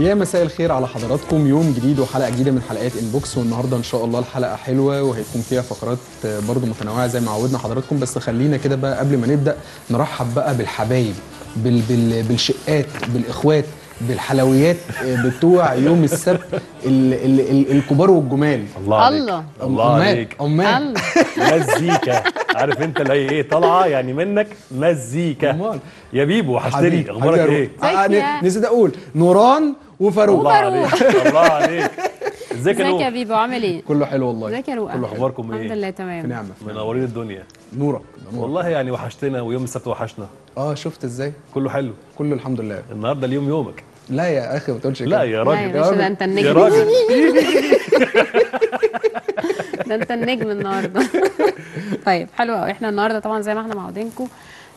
يا مساء الخير على حضراتكم، يوم جديد وحلقه جديده من حلقات انبوكس. والنهارده ان شاء الله الحلقه حلوه وهيكون فيها فقرات برضو متنوعه زي ما عودنا حضراتكم. بس خلينا كده بقى قبل ما نبدا نرحب بقى بالحبايب، بالشقات، بالاخوات، بالحلويات بتوع يوم السبت، الكبار والجمال. الله عليك، الله عليك، امال مزيكا. عارف انت اللي هي ايه طالعه يعني منك مزيكا. امال يا بيبو هشتري، اخبارك ايه؟ نسيت اقول نوران وفاروق. الله عليك، الله عليك. ازيك يا بيبو، عامل ايه؟ كله حلو والله. ازيك يا روقا، كله اخباركم ايه؟ الحمد لله تمام، في نعمه، منورين الدنيا. نورك والله، يعني وحشتنا، ويوم السبت وحشنا. شفت ازاي؟ كله حلو، كله الحمد لله. النهارده اليوم يومك. لا يا اخي ما تقولش كده. لا يا راجل، ده انت النجم، يا راجل ده انت النجم النهارده. طيب حلو قوي. احنا النهارده طبعا زي ما احنا معودينكم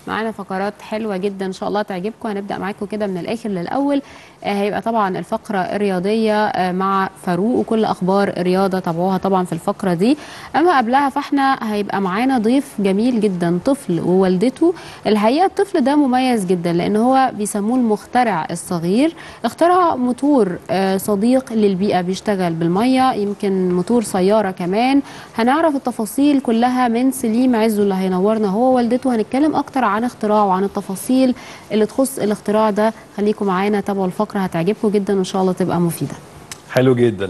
معانا فقرات حلوه جدا ان شاء الله تعجبكم. هنبدا معاكم كده من الاخر للاول. هيبقى طبعا الفقره الرياضيه مع فاروق، وكل اخبار الرياضه تابعوها طبعا في الفقره دي. اما قبلها فاحنا هيبقى معانا ضيف جميل جدا، طفل ووالدته. الحقيقه الطفل ده مميز جدا لان هو بيسموه المخترع الصغير. اخترع موتور صديق للبيئه بيشتغل بالميه، يمكن موتور سياره كمان. هنعرف التفاصيل كلها من سليم عزو اللي هينورنا هو ووالدته. هنتكلم اكتر عن اختراعه وعن التفاصيل اللي تخص الاختراع ده. خليكم معانا، تابعوا الفقره، هتعجبكم جدا وان شاء الله تبقى مفيده. حلو جدا.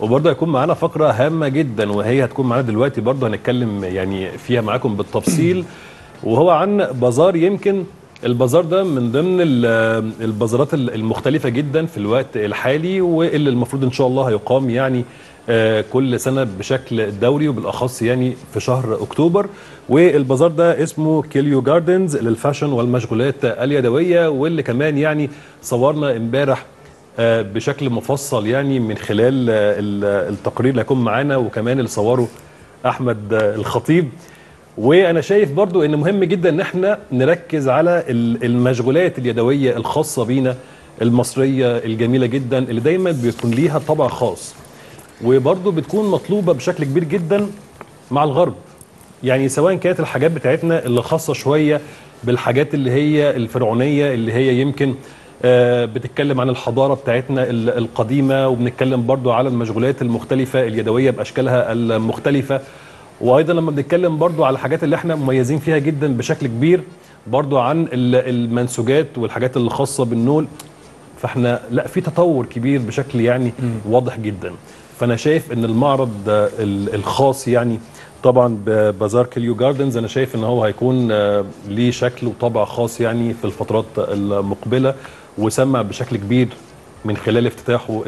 وبرضه هيكون معانا فقره هامه جدا، وهي هتكون معانا دلوقتي، برضه هنتكلم يعني فيها معاكم بالتفصيل، وهو عن بازار. يمكن البازار ده من ضمن البازارات المختلفه جدا في الوقت الحالي، واللي المفروض ان شاء الله هيقام يعني كل سنه بشكل دوري، وبالاخص يعني في شهر اكتوبر. والبازار ده اسمه كيليو جاردنز للفاشن والمشغولات اليدويه، واللي كمان يعني صورنا امبارح بشكل مفصل يعني من خلال التقرير اللي هيكون معانا، وكمان اللي صوره احمد الخطيب. وانا شايف برضو ان مهم جدا ان احنا نركز على المشغولات اليدويه الخاصه بينا المصريه الجميله جدا، اللي دايما بيكون ليها طبع خاص، وبرضو بتكون مطلوبه بشكل كبير جدا مع الغرب. يعني سواء كانت الحاجات بتاعتنا اللي خاصه شويه بالحاجات اللي هي الفرعونيه، اللي هي يمكن بتتكلم عن الحضاره بتاعتنا القديمه، وبنتكلم برضو على المشغولات المختلفه اليدويه باشكالها المختلفه. وايضا لما بنتكلم برضو على الحاجات اللي احنا مميزين فيها جدا بشكل كبير، برضو عن المنسوجات والحاجات اللي خاصه بالنول. فاحنا لا، في تطور كبير بشكل يعني واضح جدا. فانا شايف ان المعرض الخاص يعني طبعا ببازار كيليو جاردنز، انا شايف ان هو هيكون ليه شكل وطابع خاص يعني في الفترات المقبله، وسمع بشكل كبير من خلال افتتاحه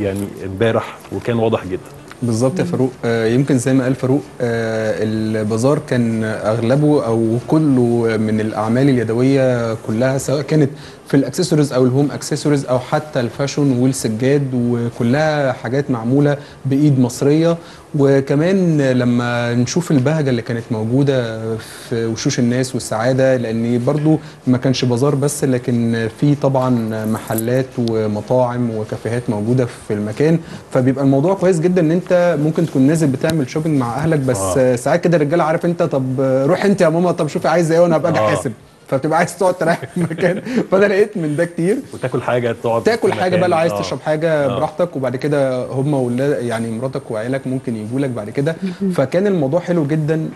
يعني امبارح، وكان واضح جدا. بالظبط يا فاروق. يمكن زي ما قال فاروق، البازار كان اغلبه او كله من الاعمال اليدويه كلها، سواء كانت في الاكسسوارز او الهوم اكسسوارز او حتى الفاشون والسجاد، وكلها حاجات معموله بايد مصريه. وكمان لما نشوف البهجه اللي كانت موجوده في وشوش الناس والسعاده، لان برضو ما كانش بازار بس، لكن في طبعا محلات ومطاعم وكافيهات موجوده في المكان. فبيبقى الموضوع كويس جدا ان انت ممكن تكون نازل بتعمل شوبينج مع اهلك بس. ساعات كده الرجاله، عارف انت، طب روح انت يا ماما، طب شوفي عايزه ايه وانا هبقى اجي احاسب. فبتبقى عايز تقعد تريح في المكان. فانا لقيت من ده كتير، وتاكل حاجه، تقعد تاكل حاجه بقى لو عايز تشرب حاجه براحتك، وبعد كده هم واولاد يعني مراتك وعيالك ممكن يجوا لك بعد كده. فكان الموضوع حلو جدا،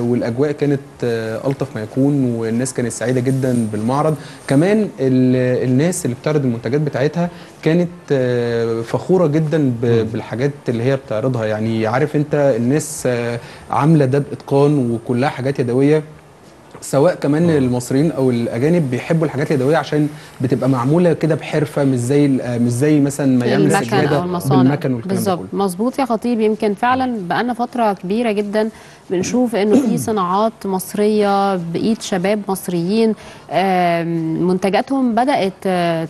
والاجواء كانت الطف ما يكون، والناس كانت سعيده جدا بالمعرض. كمان الناس اللي بتعرض المنتجات بتاعتها كانت فخوره جدا بالحاجات اللي هي بتعرضها. يعني عارف انت، الناس عامله ده باتقان، وكلها حاجات يدويه، سواء كمان المصريين او الاجانب بيحبوا الحاجات اليدويه عشان بتبقى معموله كده بحرفه، مش زي مثلا ما يعمل سجاده بالمكن والكلام ده. بالظبط، مظبوط يا خطيب. يمكن فعلا بقالنا فتره كبيره جدا بنشوف انه في صناعات مصريه بايد شباب مصريين، منتجاتهم بدات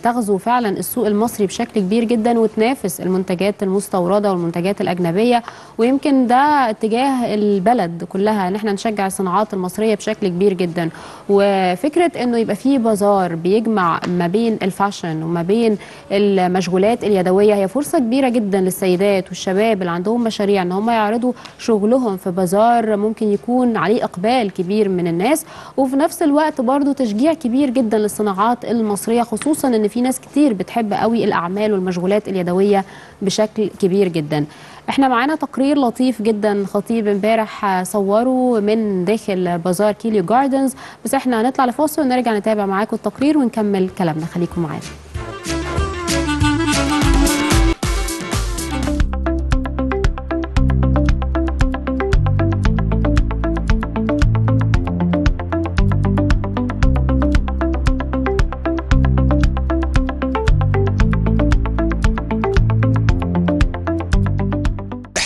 تغزو فعلا السوق المصري بشكل كبير جدا، وتنافس المنتجات المستورده والمنتجات الاجنبيه. ويمكن ده اتجاه البلد كلها، ان احنا نشجع الصناعات المصريه بشكل كبير جدا. وفكره انه يبقى في بازار بيجمع ما بين الفاشن وما بين المشغولات اليدويه، هي فرصه كبيره جدا للسيدات والشباب اللي عندهم مشاريع ان هم يعرضوا شغلهم في بازار مره ممكن يكون عليه اقبال كبير من الناس، وفي نفس الوقت برضه تشجيع كبير جدا للصناعات المصريه، خصوصا ان في ناس كتير بتحب قوي الاعمال والمشغولات اليدويه بشكل كبير جدا. احنا معانا تقرير لطيف جدا خطيب امبارح صوره من داخل بازار كيليو جاردنز، بس احنا هنطلع لفاصل ونرجع نتابع معاكم التقرير ونكمل كلامنا، خليكم معانا.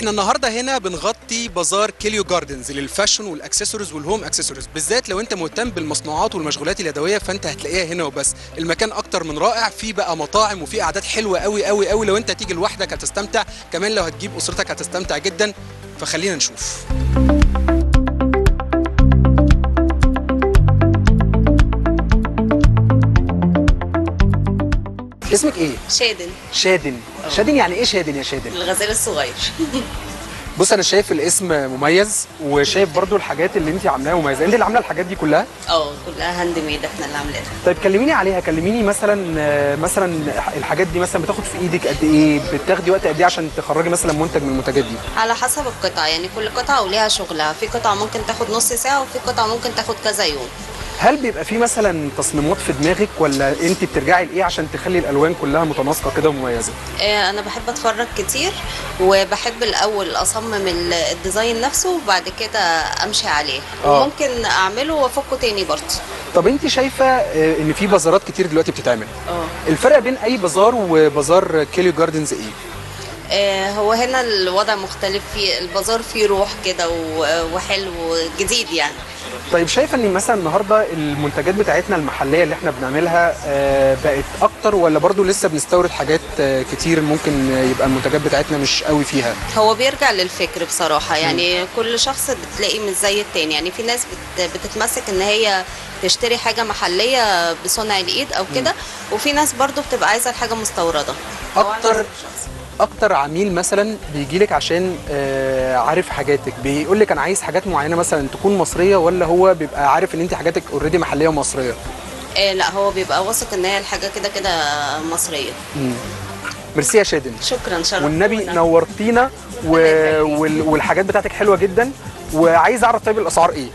النهارده هنا بنغطي بازار كيليو جاردنز للفاشن والاكسسوارز والهوم اكسسوارز، بالذات لو انت مهتم بالمصنوعات والمشغولات اليدويه فانت هتلاقيها هنا وبس. المكان اكتر من رائع، في بقى مطاعم وفي قعدات حلوه قوي قوي قوي، لو انت هتيجي لوحدك هتستمتع، كمان لو هتجيب اسرتك هتستمتع جدا، فخلينا نشوف. اسمك ايه؟ شادن. شادن، شادن يعني ايه شادن يا شادن؟ الغزال الصغير. بص انا شايف الاسم مميز، وشايف برضو الحاجات اللي انت عاملاها مميزه، انت اللي عامله الحاجات دي كلها؟ اه كلها هاند ميد، احنا اللي عاملينها. طيب كلميني عليها، كلميني مثلا الحاجات دي مثلا بتاخد في ايدك قد ايه؟ بتاخدي وقت قد ايه عشان تخرجي مثلا منتج من المنتجات دي؟ على حسب القطعه، يعني كل قطعه وليها شغلها، في قطعه ممكن تاخد نص ساعه وفي قطعه ممكن تاخد كذا يوم. هل بيبقى في مثلا تصميمات في دماغك ولا انت بترجعي لايه عشان تخلي الالوان كلها متناسقه كده ومميزه؟ انا بحب اتفرج كتير، وبحب الاول اصمم الديزاين نفسه وبعد كده امشي عليه، وممكن اعمله وافكه تاني برضه. طب انت شايفه ان في بازارات كتير دلوقتي بتتعمل، الفرق بين اي بازار وبازار كيليو جاردنز ايه؟ هو هنا الوضع مختلف، في البازار فيه روح كده وحلو جديد يعني. طيب شايفه ان مثلا النهارده المنتجات بتاعتنا المحليه اللي احنا بنعملها بقت اكتر، ولا برضو لسه بنستورد حاجات كتير ممكن يبقى المنتجات بتاعتنا مش قوي فيها؟ هو بيرجع للفكر بصراحه، يعني كل شخص بتلاقي مش زي التاني، يعني في ناس بتتمسك ان هي تشتري حاجه محليه بصنع الايد او كده، وفي ناس برضو بتبقى عايزه حاجه مستورده. اكتر عميل مثلا بيجيلك عشان عارف حاجاتك، بيقول لك انا عايز حاجات معينه مثلا تكون مصريه، ولا هو بيبقى عارف ان انت حاجاتك اوريدي محليه ومصريه؟ لا هو بيبقى واثق ان هي الحاجه كده كده مصريه. ميرسي يا شادن، شكرا، شرفتينا والنبي، نورتينا والحاجات بتاعتك حلوه جدا. وعايز اعرف طيب الاسعار ايه؟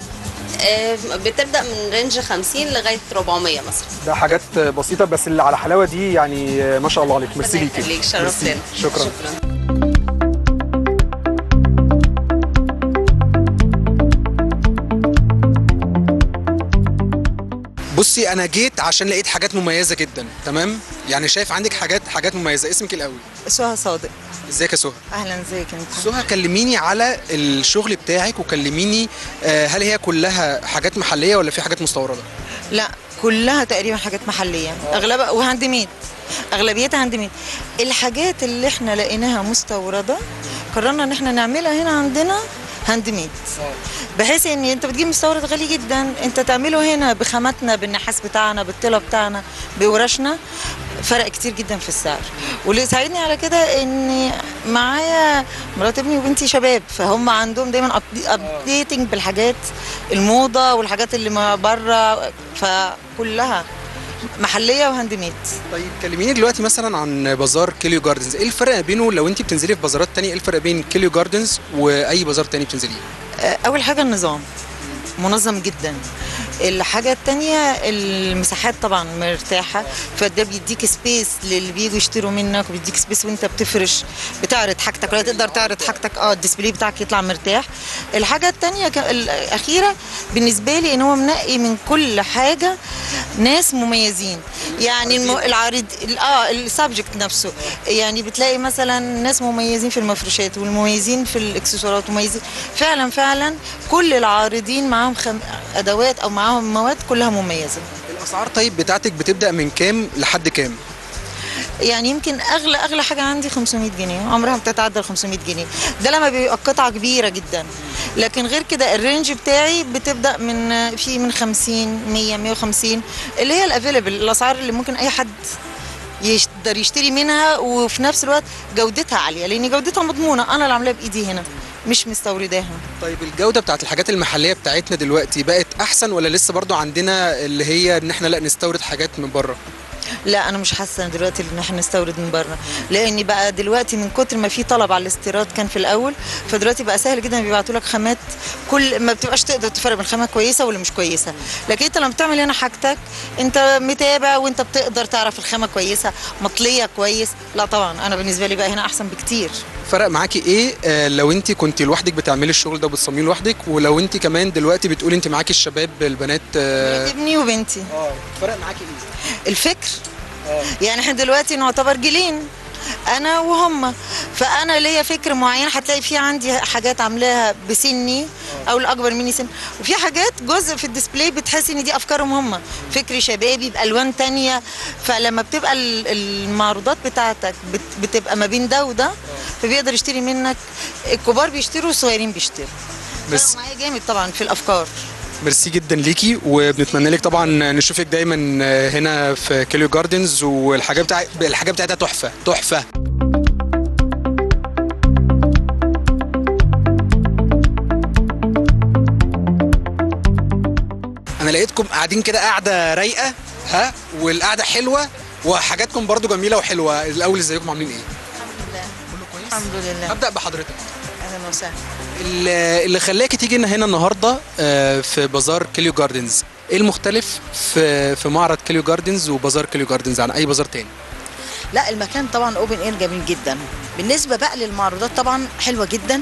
بتبدا من رينج 50 لغايه 400 مثلا. ده حاجات بسيطه بس اللي على حلاوه دي، يعني ما شاء الله عليك. ميرسي ليكي، شرفتنا، شكرا. بصي انا جيت عشان لقيت حاجات مميزه جدا، تمام؟ يعني شايف عندك حاجات مميزه. اسمك الاول؟ سهى صادق. ازيك يا سهى؟ اهلا، ازيك انت؟ سهى كلميني على الشغل بتاعك، وكلميني هل هي كلها حاجات محليه ولا في حاجات مستورده؟ لا كلها تقريبا حاجات محليه، اغلبها وهاند ميد، اغلبيتها هاند ميد. الحاجات اللي احنا لقيناها مستورده قررنا ان احنا نعملها هنا عندنا هاند ميد، بحيث ان انت بتجيب مستورد غالي جدا، انت تعمله هنا بخاماتنا، بالنحاس بتاعنا، بالطلا بتاعنا، بورشنا، فرق كتير جدا في السعر. واللي ساعدني على كده ان معايا مرات ابني وبنتي شباب، فهم عندهم دايما ابديتنج بالحاجات الموضه والحاجات اللي ما بره، فكلها محليه وهاند ميد. طيب كلميني دلوقتي مثلا عن بازار كيليو جاردنز، ايه الفرق بينه لو انت بتنزلي في بازارات ثانيه؟ ايه الفرق بين كيليو جاردنز واي بازار ثاني بتنزليه؟ اول حاجه النظام، منظم جدا. الحاجه الثانيه المساحات طبعا مرتاحه، فده بيديك سبيس للي بييجوا يشتروا منك، وبيديك سبيس وانت بتفرش بتعرض حاجتك، ولا تقدر تعرض حاجتك، الديسبلاي بتاعك يطلع مرتاح. الحاجه الثانيه الاخيره بالنسبه لي ان هو منقي من كل حاجه ناس مميزين، يعني العارض السبجكت نفسه، يعني بتلاقي مثلا ناس مميزين في المفروشات، والمميزين في الاكسسوارات، ومميزين فعلا فعلا كل العارضين معاهم ادوات او معاهم مواد كلها مميزه. الاسعار طيب بتاعتك بتبدا من كام لحد كام؟ يعني يمكن اغلى حاجه عندي 500 جنيه، عمرها ما بتتعدى 500 جنيه، ده لما بيبقى قطعه كبيره جدا. لكن غير كده الرينج بتاعي بتبدا من 50 100 150، اللي هي الافيلبل، الاسعار اللي ممكن اي حد يقدر يشتري منها، وفي نفس الوقت جودتها عاليه لان جودتها مضمونه، انا اللي عاملاها بايدي هنا مش مستورداها. طيب الجوده بتاعت الحاجات المحليه بتاعتنا دلوقتي بقت احسن ولا لسه برضو عندنا اللي هي ان احنا لا نستورد حاجات من بره؟ لا انا مش حاسه دلوقتي ان احنا نستورد من بره، لان بقى دلوقتي من كتر ما في طلب على الاستيراد كان في الاول، فدلوقتي بقى سهل جدا بيبعتوا لك خامات، كل ما بتبقاش تقدر تفرق بين خامه كويسه ولا مش كويسه، لكن انت لما بتعمل هنا حاجتك انت متابع وانت بتقدر تعرف الخامه كويسه مطليه كويس. لا طبعا انا بالنسبه لي بقى هنا احسن بكتير. فرق معاكي ايه لو انت كنت لوحدك بتعملي الشغل ده وبتصممي لوحدك، ولو انت كمان دلوقتي بتقولي انت معاكي الشباب البنات؟ ابني وبنتي. فرق معاكي ايه؟ الفكر. يعني احنا دلوقتي نعتبر جيلين انا وهم، فانا ليا فكر معين، هتلاقي في عندي حاجات عاملاها بسني او الاكبر مني سن، وفي حاجات جزء في الديسبلاي بتحس ان دي افكارهم هم، فكر شبابي بالوان تانية. فلما بتبقى المعروضات بتاعتك بتبقى ما بين ده وده، فبيقدر يشتري منك، الكبار بيشتروا والصغيرين بيشتروا. بس معايا جامد طبعا في الافكار. ميرسي جدا ليكي، وبنتمنى لك طبعا نشوفك دايما هنا في كيلو جاردنز، والحاجه بتاعتها تحفه تحفه. انا لقيتكم قاعدين كده قاعده رايقه، ها، والقعده حلوه وحاجاتكم برضو جميله وحلوه. الاول ازيكم عاملين ايه؟ الحمد لله كله كويس الحمد لله. هبدا بحضرتك. اهلا وسهلا. اللي خلاكي تيجي هنا النهارده في بازار كيلو جاردنز، ايه المختلف في معرض كيلو جاردنز وبازار كيلو جاردنز عن اي بازار تاني؟ لا المكان طبعا اوبن اير جميل جدا. بالنسبه بقى للمعروضات طبعا حلوه جدا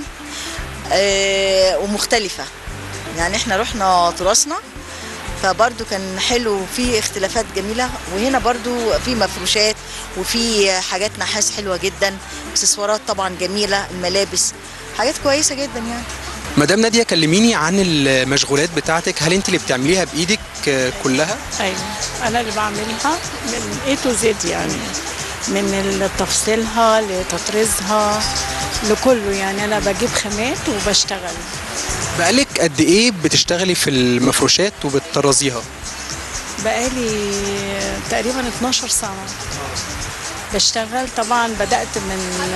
ومختلفه، يعني احنا رحنا تراثنا فبرده كان حلو، في اختلافات جميله، وهنا برده في مفروشات وفي حاجات نحاس حلوه جدا، اكسسوارات طبعا جميله، الملابس حاجات كويسه جدا. يعني مدام ناديه كلميني عن المشغولات بتاعتك، هل انت اللي بتعمليها بايدك كلها؟ ايوه انا اللي بعملها من اي تو زد، يعني من تفصيلها لتطريزها لكله، يعني انا بجيب خامات وبشتغل. بقالك قد ايه بتشتغلي في المفروشات وبتطرزيها؟ بقالي تقريبا 12 سنه بشتغل. طبعا بدات من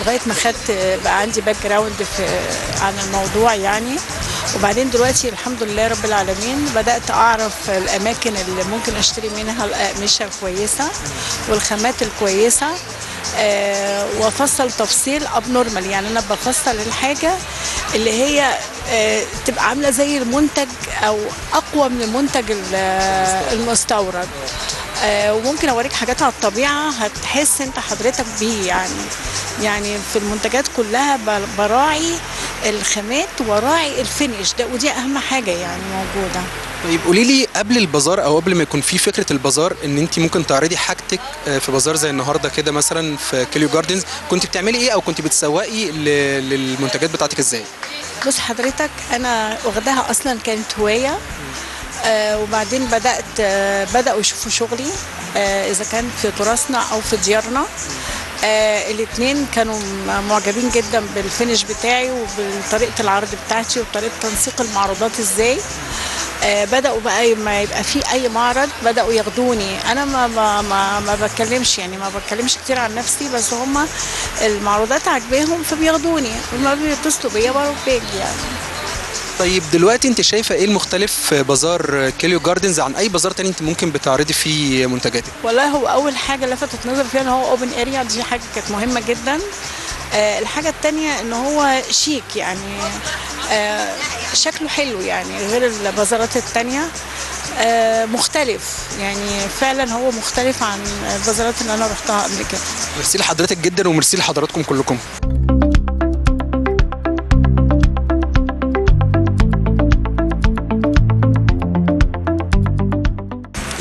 لغايه ما خدت بقى عندي باك جراوند عن الموضوع يعني، وبعدين دلوقتي الحمد لله رب العالمين بدات اعرف الاماكن اللي ممكن اشتري منها الاقمشه الكويسه والخامات الكويسه، وافصل تفصيل ابنورمال، يعني انا بفصل الحاجه اللي هي تبقى عامله زي المنتج او اقوى من المنتج المستورد. وممكن اوريك حاجات على الطبيعه هتحس انت حضرتك بيه، يعني في المنتجات كلها براعي الخامات وراعي الفينش ده، ودي اهم حاجه يعني موجوده. طيب قولي لي، قبل البازار او قبل ما يكون في فكره البازار ان انت ممكن تعرضي حاجتك في بازار زي النهارده كده مثلا في كيلو جاردنز، كنت بتعملي ايه او كنت بتسوقي للمنتجات بتاعتك ازاي؟ بص حضرتك انا واخداها اصلا كانت هوايه، وبعدين بدأوا يشوفوا شغلي، إذا كان في تراثنا أو في ديارنا. الاثنين كانوا معجبين جدا بالفينش بتاعي وبطريقة العرض بتاعتي وطريقة تنسيق المعروضات إزاي. بدأوا بقى ما يبقى في أي معرض بدأوا ياخدوني، أنا ما بتكلمش، يعني ما بتكلمش كتير عن نفسي، بس هم المعروضات عاجباهم فبياخدوني وما بيتصلوا بيا بروح باجي يعني. طيب دلوقتي انت شايفه ايه المختلف في بازار كيلو جاردنز عن اي بازار تاني انت ممكن بتعرضي فيه منتجاتك؟ والله هو اول حاجه لفتت نظري فيها ان هو اوبن اريا، دي حاجه كانت مهمه جدا. الحاجه الثانيه ان هو شيك، يعني شكله حلو يعني غير البازارات الثانيه، مختلف، يعني فعلا هو مختلف عن البازارات اللي انا رحتها قبل كده. ميرسي لحضرتك جدا وميرسي لحضراتكم كلكم.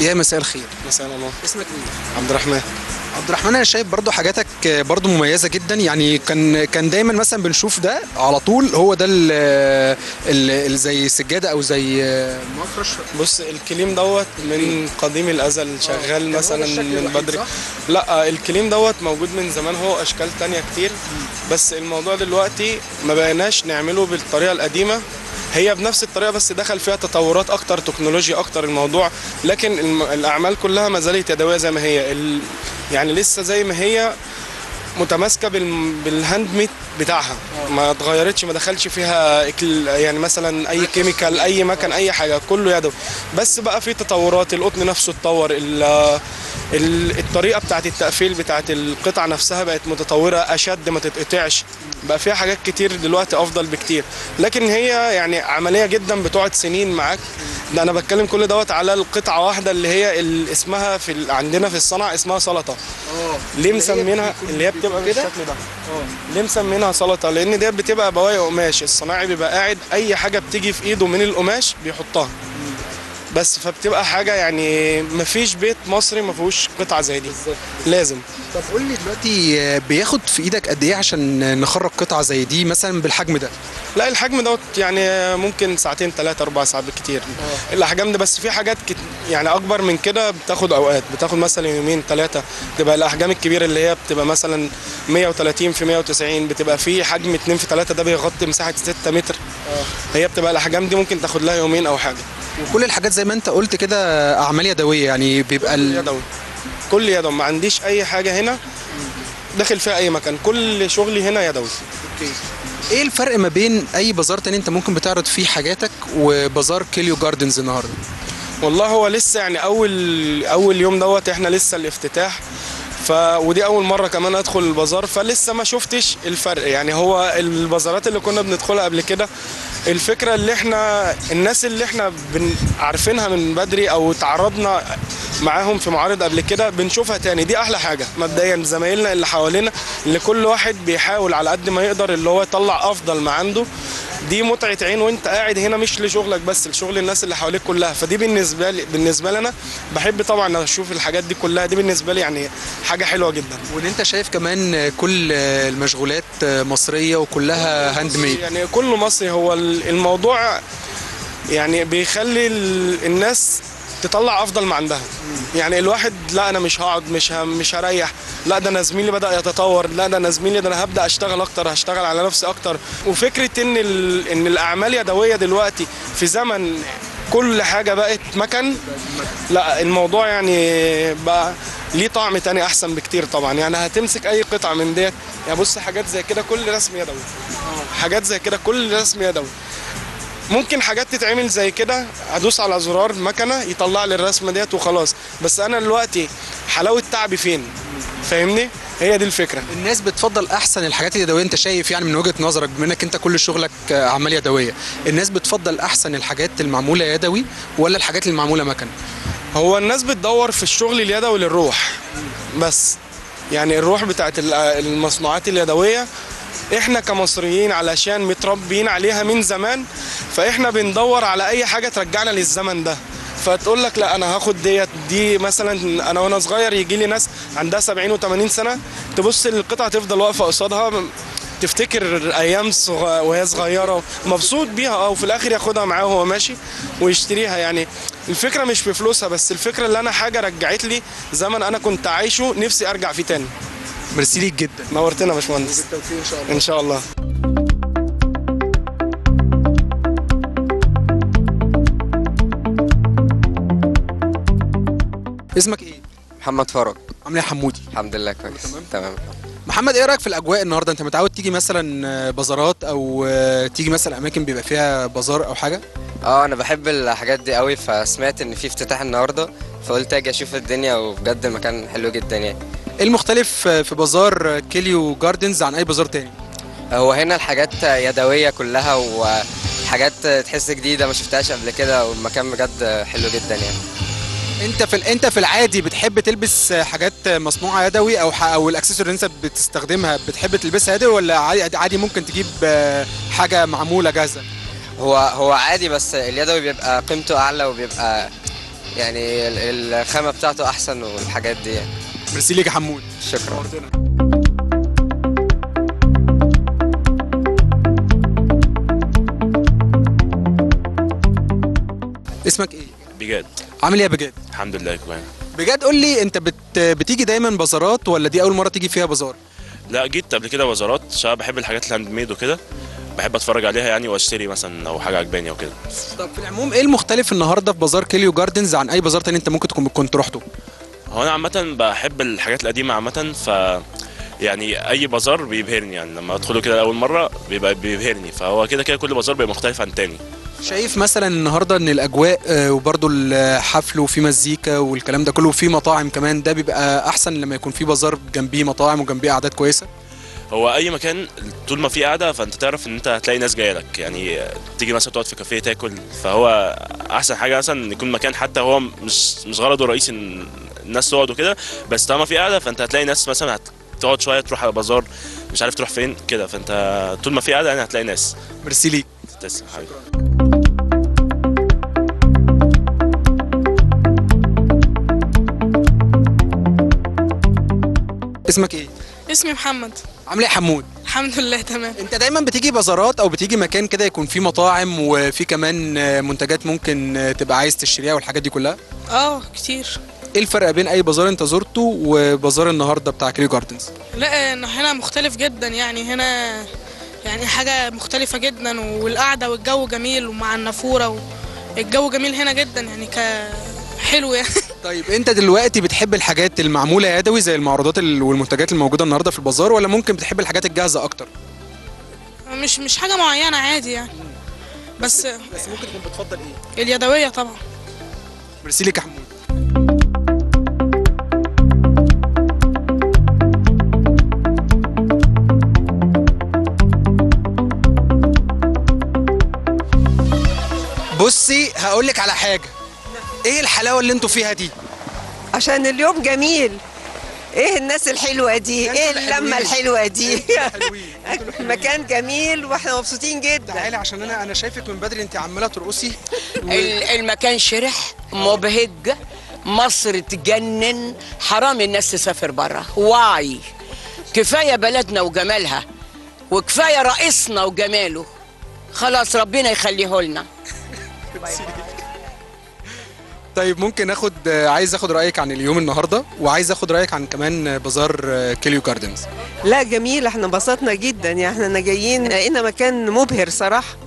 يا مساء الخير. مساء الله. اسمك ايه؟ عبد الرحمن. عبد الرحمن، انا شايف برضو حاجاتك برضو مميزه جدا، يعني كان دايما مثلا بنشوف ده على طول، هو ده اللي زي سجاده او زي مفرش. بص الكليم دوت من قديم الازل، شغال مثلا من بدري. لا الكليم دوت موجود من زمان، هو اشكال تانية كتير، بس الموضوع دلوقتي ما بقيناش نعمله بالطريقه القديمه، هي بنفس الطريقه، بس دخل فيها تطورات اكتر، تكنولوجيا اكتر الموضوع، لكن الاعمال كلها ما زالت يدويه زي ما هي، يعني لسه زي ما هي متماسكه بالهاند ميد بتاعها، ما اتغيرتش، ما دخلش فيها يعني مثلا اي كيميكال، اي مكان، اي حاجه، كله يدوي. بس بقى في تطورات، القطن نفسه اتطور، الطريقه بتاعت التقفيل بتاعت القطعه نفسها بقت متطوره، اشد، ما تتقطعش، بقى فيها حاجات كتير دلوقتي افضل بكتير. لكن هي يعني عمليه جدا، بتقعد سنين معاك. ده انا بتكلم كل دوت على القطعه واحده اللي هي اسمها عندنا في الصنعه اسمها سلطه. ليه مسمينها اللي هي بتبقى بالشكل ده؟ ليه مسمينها سلطه؟ لان ديت بتبقى بواقي قماش، الصناعي بيبقى قاعد اي حاجه بتيجي في ايده من القماش بيحطها. بس فبتبقى حاجه يعني مفيش بيت مصري ما فيهوش قطعه زي دي لازم. طب قول لي دلوقتي بياخد في ايدك قد ايه عشان نخرج قطعه زي دي مثلا بالحجم ده؟ لا الحجم دوت يعني ممكن ساعتين 3 4 ساعات بالكتير. الاحجام ده بس في حاجات يعني اكبر من كده بتاخد اوقات، بتاخد مثلا يومين 3، بتبقى الاحجام الكبيره اللي هي بتبقى مثلا 130 في 190، بتبقى في حجم 2 في 3 ده بيغطي مساحه 6 متر. هي بتبقى الاحجام دي ممكن تاخد لها يومين او حاجه. وكل الحاجات زي ما انت قلت كده اعمال يدويه، يعني بيبقى يدوي، كل يدوي، ما عنديش اي حاجه هنا داخل فيها اي مكان، كل شغلي هنا يدوي. اوكي، ايه الفرق ما بين اي بازار تاني انت ممكن بتعرض فيه حاجاتك وبازار كيليو جاردنز النهارده؟ والله هو لسه يعني اول يوم دوت، احنا لسه الافتتاح، ودي اول مره كمان ادخل البازار، فلسه ما شفتش الفرق. يعني هو البازارات اللي كنا بندخلها قبل كده، الفكره اللي احنا الناس اللي احنا عارفينها من بدري او تعرضنا معاهم في معارض قبل كده بنشوفها تاني، دي احلى حاجه مبدئيا. زمايلنا اللي حوالينا، اللي كل واحد بيحاول على قد ما يقدر اللي هو يطلع افضل ما عنده، دي متعه عين وانت قاعد هنا، مش لشغلك بس، لشغل الناس اللي حواليك كلها. فدي بالنسبه لنا بحب طبعا اشوف الحاجات دي كلها، دي بالنسبه لي يعني حاجه حلوه جدا. وان انت شايف كمان كل المشغولات مصريه وكلها هاند ميد، يعني كله مصري. هو الموضوع يعني بيخلي الناس تطلع افضل ما عندها. يعني الواحد لا انا مش هقعد، مش هريح، لا ده انا زميلي بدا يتطور، لا ده انا زميلي، ده انا هبدا اشتغل اكتر، هشتغل على نفسي اكتر. وفكره ان الاعمال يدويه دلوقتي في زمن كل حاجه بقت مكن، لا الموضوع يعني بقى ليه طعم تاني احسن بكتير طبعا. يعني هتمسك اي قطعه من ديت، يعني بص حاجات زي كده كل رسم يدوي، حاجات زي كده كل رسم يدوي، ممكن حاجات تتعمل زي كده ادوس على زرار مكنه يطلع لي الرسمه ديت وخلاص. بس انا دلوقتي حلاوه تعبي فين؟ فاهمني؟ هي دي الفكره. الناس بتفضل احسن الحاجات اليدويه، انت شايف يعني من وجهه نظرك بما انك انت كل شغلك اعمال يدويه، الناس بتفضل احسن الحاجات المعموله يدوي ولا الحاجات المعموله مكنه؟ هو الناس بتدور في الشغل اليدوي للروح، بس يعني الروح بتاعت المصنوعات اليدويه احنا كمصريين علشان متربيين عليها من زمان، فاحنا بندور على اي حاجه ترجعنا للزمن ده. فتقول لك لا انا هاخد دي مثلا، انا وانا صغير يجي لي ناس عندها 70 و80 سنه تبص للقطعه تفضل واقفه قصادها، تفتكر ايام وهي صغيره مبسوط بيها، وفي الاخر ياخدها معاه وهو ماشي ويشتريها. يعني الفكره مش في فلوسها بس، الفكره اللي انا حاجه رجعت لي زمن انا كنت عايشه نفسي ارجع فيه تاني. ميرسي ليك جدا، نورتنا يا باشمهندس، بالتوفيق ان شاء الله. ان شاء الله. اسمك ايه؟ محمد فاروق. عامل ايه يا حمودي؟ الحمد لله كويس. تمام. محمد، ايه رايك في الاجواء النهارده؟ انت متعود تيجي مثلا بازارات او تيجي مثلا اماكن بيبقى فيها بازار او حاجه؟ انا بحب الحاجات دي قوي، فسمعت ان في افتتاح النهارده فقلت اجي اشوف الدنيا، وبجد المكان حلو جدا. يعني ايه المختلف في بازار كيليو جاردنز عن اي بازار تاني؟ هو هنا الحاجات يدويه كلها، وحاجات تحس جديده ما شفتهاش قبل كده، والمكان بجد حلو جدا. يعني انت في العادي بتحب تلبس حاجات مصنوعه يدوي او الاكسسوار اللي انت بتستخدمها بتحب تلبسها يدوي، ولا عادي ممكن تجيب حاجه معموله جاهزه؟ هو عادي، بس اليدوي بيبقى قيمته اعلى، وبيبقى يعني الخامه بتاعته احسن والحاجات دي. يعني ميرسي ليك يا حمود، شكرا. اسمك ايه؟ بجد. عامل ايه يا بجد؟ الحمد لله كويس. بجد قول لي انت بتيجي دايما بازارات ولا دي اول مره تيجي فيها بازار؟ لا جيت قبل كده بازارات، عشان بحب الحاجات الهاند ميد وكده، بحب اتفرج عليها يعني واشتري مثلا او حاجه عجباني او كده. طب في العموم ايه المختلف النهارده في بازار كيليو جاردنز عن اي بازار تاني انت ممكن تكون كنت رحته؟ هو انا عامه بحب الحاجات القديمه عامه، ف يعني اي بازار بيبهرني يعني لما ادخله كده لاول مره بيبقى بيبهرني، فهو كده كده كل بازار بيبقى مختلف عن تاني. شايف مثلا النهارده ان الاجواء وبرده الحفل وفي مزيكا والكلام ده كله وفي مطاعم كمان، ده بيبقى احسن لما يكون في بازار جنبيه مطاعم وجنبيه قعدات كويسه؟ هو اي مكان طول ما في قاعده فانت تعرف ان انت هتلاقي ناس جايه لك، يعني تيجي مثلا تقعد في كافيه تاكل، فهو احسن حاجه مثلا يكون مكان حتى هو مش غرضه الرئيسي ان الناس تقعد وكده، بس طالما في قاعده فانت هتلاقي ناس مثلا تقعد شويه تروح على بازار مش عارف تروح فين كده، فانت طول ما في قاعده يعني هتلاقي ناس. ميرسي ليك، تسلم حبيبي. اسمك ايه؟ اسمي محمد. عامل ايه حمود؟ الحمد لله تمام. انت دايما بتيجي بازارات او بتيجي مكان كده يكون فيه مطاعم وفي كمان منتجات ممكن تبقى عايز تشتريها والحاجات دي كلها؟ اه كتير. ايه الفرق بين اي بازار انت زرته وبازار النهارده بتاع كيليو جاردنز؟ لا هنا مختلف جدا، يعني هنا يعني حاجه مختلفه جدا، والقعده والجو جميل ومع النافوره والجو جميل هنا جدا يعني حلو يعني. طيب انت دلوقتي بتحب الحاجات المعموله يدوي زي المعروضات والمنتجات الموجوده النهارده في البازار، ولا ممكن بتحب الحاجات الجاهزه اكتر؟ مش حاجه معينه عادي يعني، بس ممكن تكون بتفضل ايه؟ اليدويه طبعا. ميرسي لك يا حمود. بصي هقول لك على حاجه، ايه الحلاوه اللي انتوا فيها دي؟ عشان اليوم جميل. ايه الناس الحلوه دي؟ ايه اللمه الحلوه دي؟ المكان جميل واحنا مبسوطين جدا. تعالي عشان انا شايفك من بدري انت عماله ترقصي. المكان شرح مبهج، مصر تجنن، حرام الناس تسافر بره. واعي، كفايه بلدنا وجمالها وكفايه رئيسنا وجماله، خلاص ربنا يخليه لنا. طيب ممكن عايز اخد رايك عن اليوم النهارده، وعايز اخد رايك عن كمان بازار كيليو جاردنز. لا جميل، احنا انبسطنا جدا يعني، احنا جايين لقينا مكان مبهر صراحه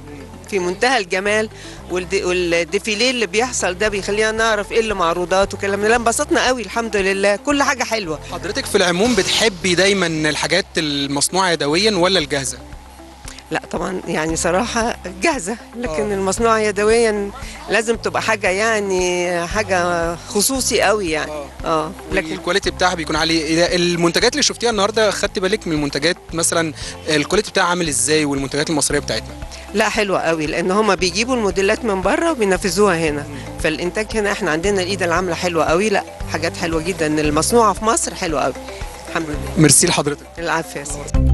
في منتهى الجمال، والديفيليه اللي بيحصل ده بيخلينا نعرف ايه اللي معروضات وكلام. لا انبسطنا قوي الحمد لله، كل حاجه حلوه. حضرتك في العموم بتحبي دايما الحاجات المصنوعه يدويا ولا الجاهزه؟ لا طبعا يعني صراحه جاهزه، لكن المصنوعه يدويا لازم تبقى حاجه يعني حاجه خصوصي قوي يعني. لكن الكواليتي بتاعها بيكون عالي. المنتجات اللي شفتيها النهارده خدت بالك من المنتجات مثلا الكواليتي بتاعها عامل ازاي والمنتجات المصريه بتاعتنا؟ لا حلوه قوي، لان هم بيجيبوا الموديلات من بره وبينفذوها هنا، فالانتاج هنا احنا عندنا الايد العامله حلوه قوي. لا حاجات حلوه جدا المصنوعه في مصر، حلوه قوي الحمد لله. ميرسي لحضرتك. العافيه يا سيدي.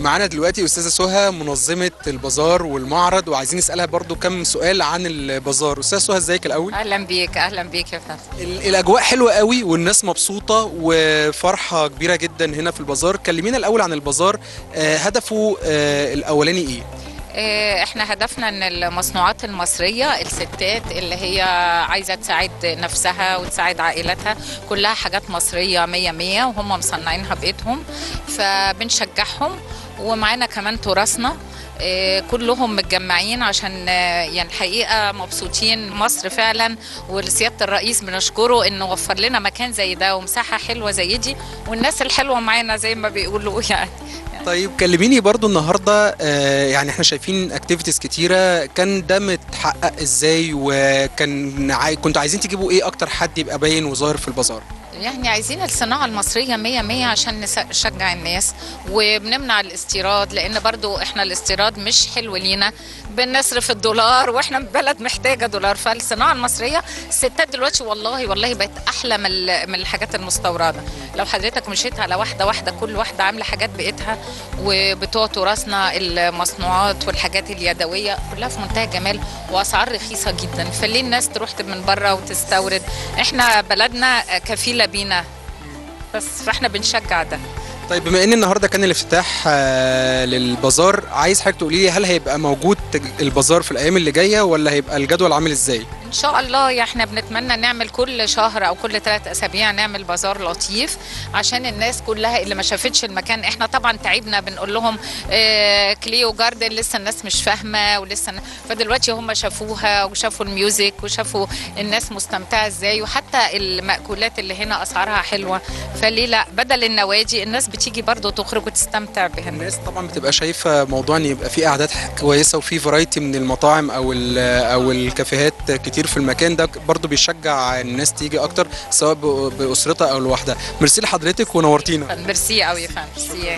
معانا دلوقتي استاذه سهى منظمه البازار والمعرض، وعايزين نسالها برضو كم سؤال عن البازار. استاذه سهى ازيك الاول؟ اهلا بيك. اهلا بيك يا فندم. الاجواء حلوه قوي والناس مبسوطه وفرحه كبيره جدا هنا في البازار. كلمينا الاول عن البازار، هدفه الاولاني ايه؟ احنا هدفنا ان المصنوعات المصريه، الستات اللي هي عايزه تساعد نفسها وتساعد عائلتها، كلها حاجات مصريه 100% وهم مصنعينها بايدهم، فبنشجعهم. ومعانا كمان تراثنا كلهم متجمعين عشان يعني الحقيقه مبسوطين. مصر فعلا ولسياده الرئيس بنشكره انه وفر لنا مكان زي ده ومساحه حلوه زي دي، والناس الحلوه معانا زي ما بيقولوا يعني. طيب كلميني برضو النهارده، يعني احنا شايفين اكتيفيتيز كتيره، كان ده متحقق ازاي؟ وكان كنتوا عايزين تجيبوا ايه اكتر حد يبقى باين وظاهر في البازار؟ يعني عايزين الصناعة المصرية 100% عشان نشجع الناس، وبنمنع الاستيراد، لأن برضو احنا الاستيراد مش حلو لينا، بنصرف الدولار واحنا بلد محتاجة دولار. فالصناعة المصرية الستات دلوقتي والله بقت أحلى من الحاجات المستوردة. لو حضرتك مشيت على واحدة واحدة كل واحدة عاملة حاجات بإيدها، وبتوع تراثنا المصنوعات والحاجات اليدوية كلها في منتهى جمال وأسعار رخيصة جدا. فليه الناس تروح من بره وتستورد؟ احنا بلدنا كفيلة بينا بس، فاحنا بنشجع ده. طيب بما ان النهارده كان الافتتاح للبازار، عايز حضرتك تقولي لي هل هيبقى موجود البازار في الايام اللي جايه، ولا هيبقى الجدول عامل ازاي؟ ان شاء الله احنا بنتمنى نعمل كل شهر او كل 3 اسابيع نعمل بازار لطيف عشان الناس كلها اللي ما شافتش المكان. احنا طبعا تعبنا بنقول لهم كليو جاردن لسه الناس مش فاهمه ولسه، فدلوقتي هم شافوها وشافوا الميوزك وشافوا الناس مستمتعه ازاي، وحتى المأكولات اللي هنا اسعارها حلوه، فليه لا بدل النوادي الناس بتيجي برضو تخرج وتستمتع بها. الناس طبعا بتبقى شايفه موضوع ان يبقى في اعداد كويسه وفي فرايتي من المطاعم او الكافيهات كتير في المكان ده، برضو بيشجع الناس تيجي اكتر سواء باسرتها او لوحدها. ميرسي لحضرتك ونورتينا. ميرسي قوي يا فندم. ميرسي.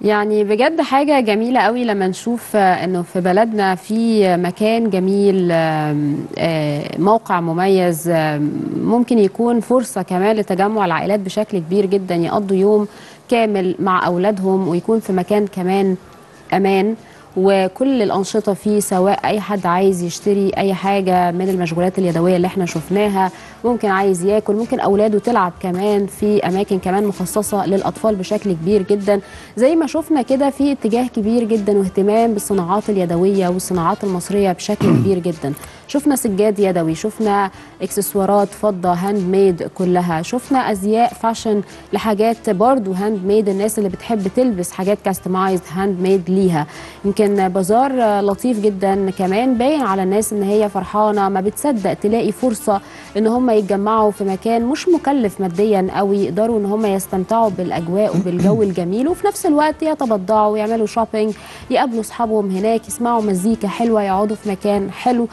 يعني بجد حاجة جميلة قوي لما نشوف انه في بلدنا في مكان جميل، موقع مميز، ممكن يكون فرصة كمان لتجمع العائلات بشكل كبير جدا، يقضوا يوم كامل مع اولادهم ويكون في مكان كمان امان وكل الانشطة فيه، سواء اي حد عايز يشتري اي حاجة من المشغولات اليدوية اللي احنا شفناها، ممكن عايز ياكل، ممكن اولاده تلعب كمان في اماكن كمان مخصصة للاطفال بشكل كبير جدا. زي ما شفنا كده في اتجاه كبير جدا واهتمام بالصناعات اليدوية والصناعات المصرية بشكل كبير جدا. شفنا سجاد يدوي، شفنا اكسسوارات فضة هاند ميد كلها، شفنا ازياء فاشن لحاجات برضو هاند ميد، الناس اللي بتحب تلبس حاجات كاستمايزد هاند ميد ليها. يمكن بازار لطيف جدا كمان، باين على الناس ان هي فرحانة، ما بتصدق تلاقي فرصة ان هم يتجمعوا في مكان مش مكلف ماديا قوي، يقدروا ان هم يستمتعوا بالاجواء وبالجو الجميل، وفي نفس الوقت يتبضعوا ويعملوا شوبينج، يقابلوا اصحابهم هناك، يسمعوا مزيكا حلوة، يقعدوا في مكان حلو.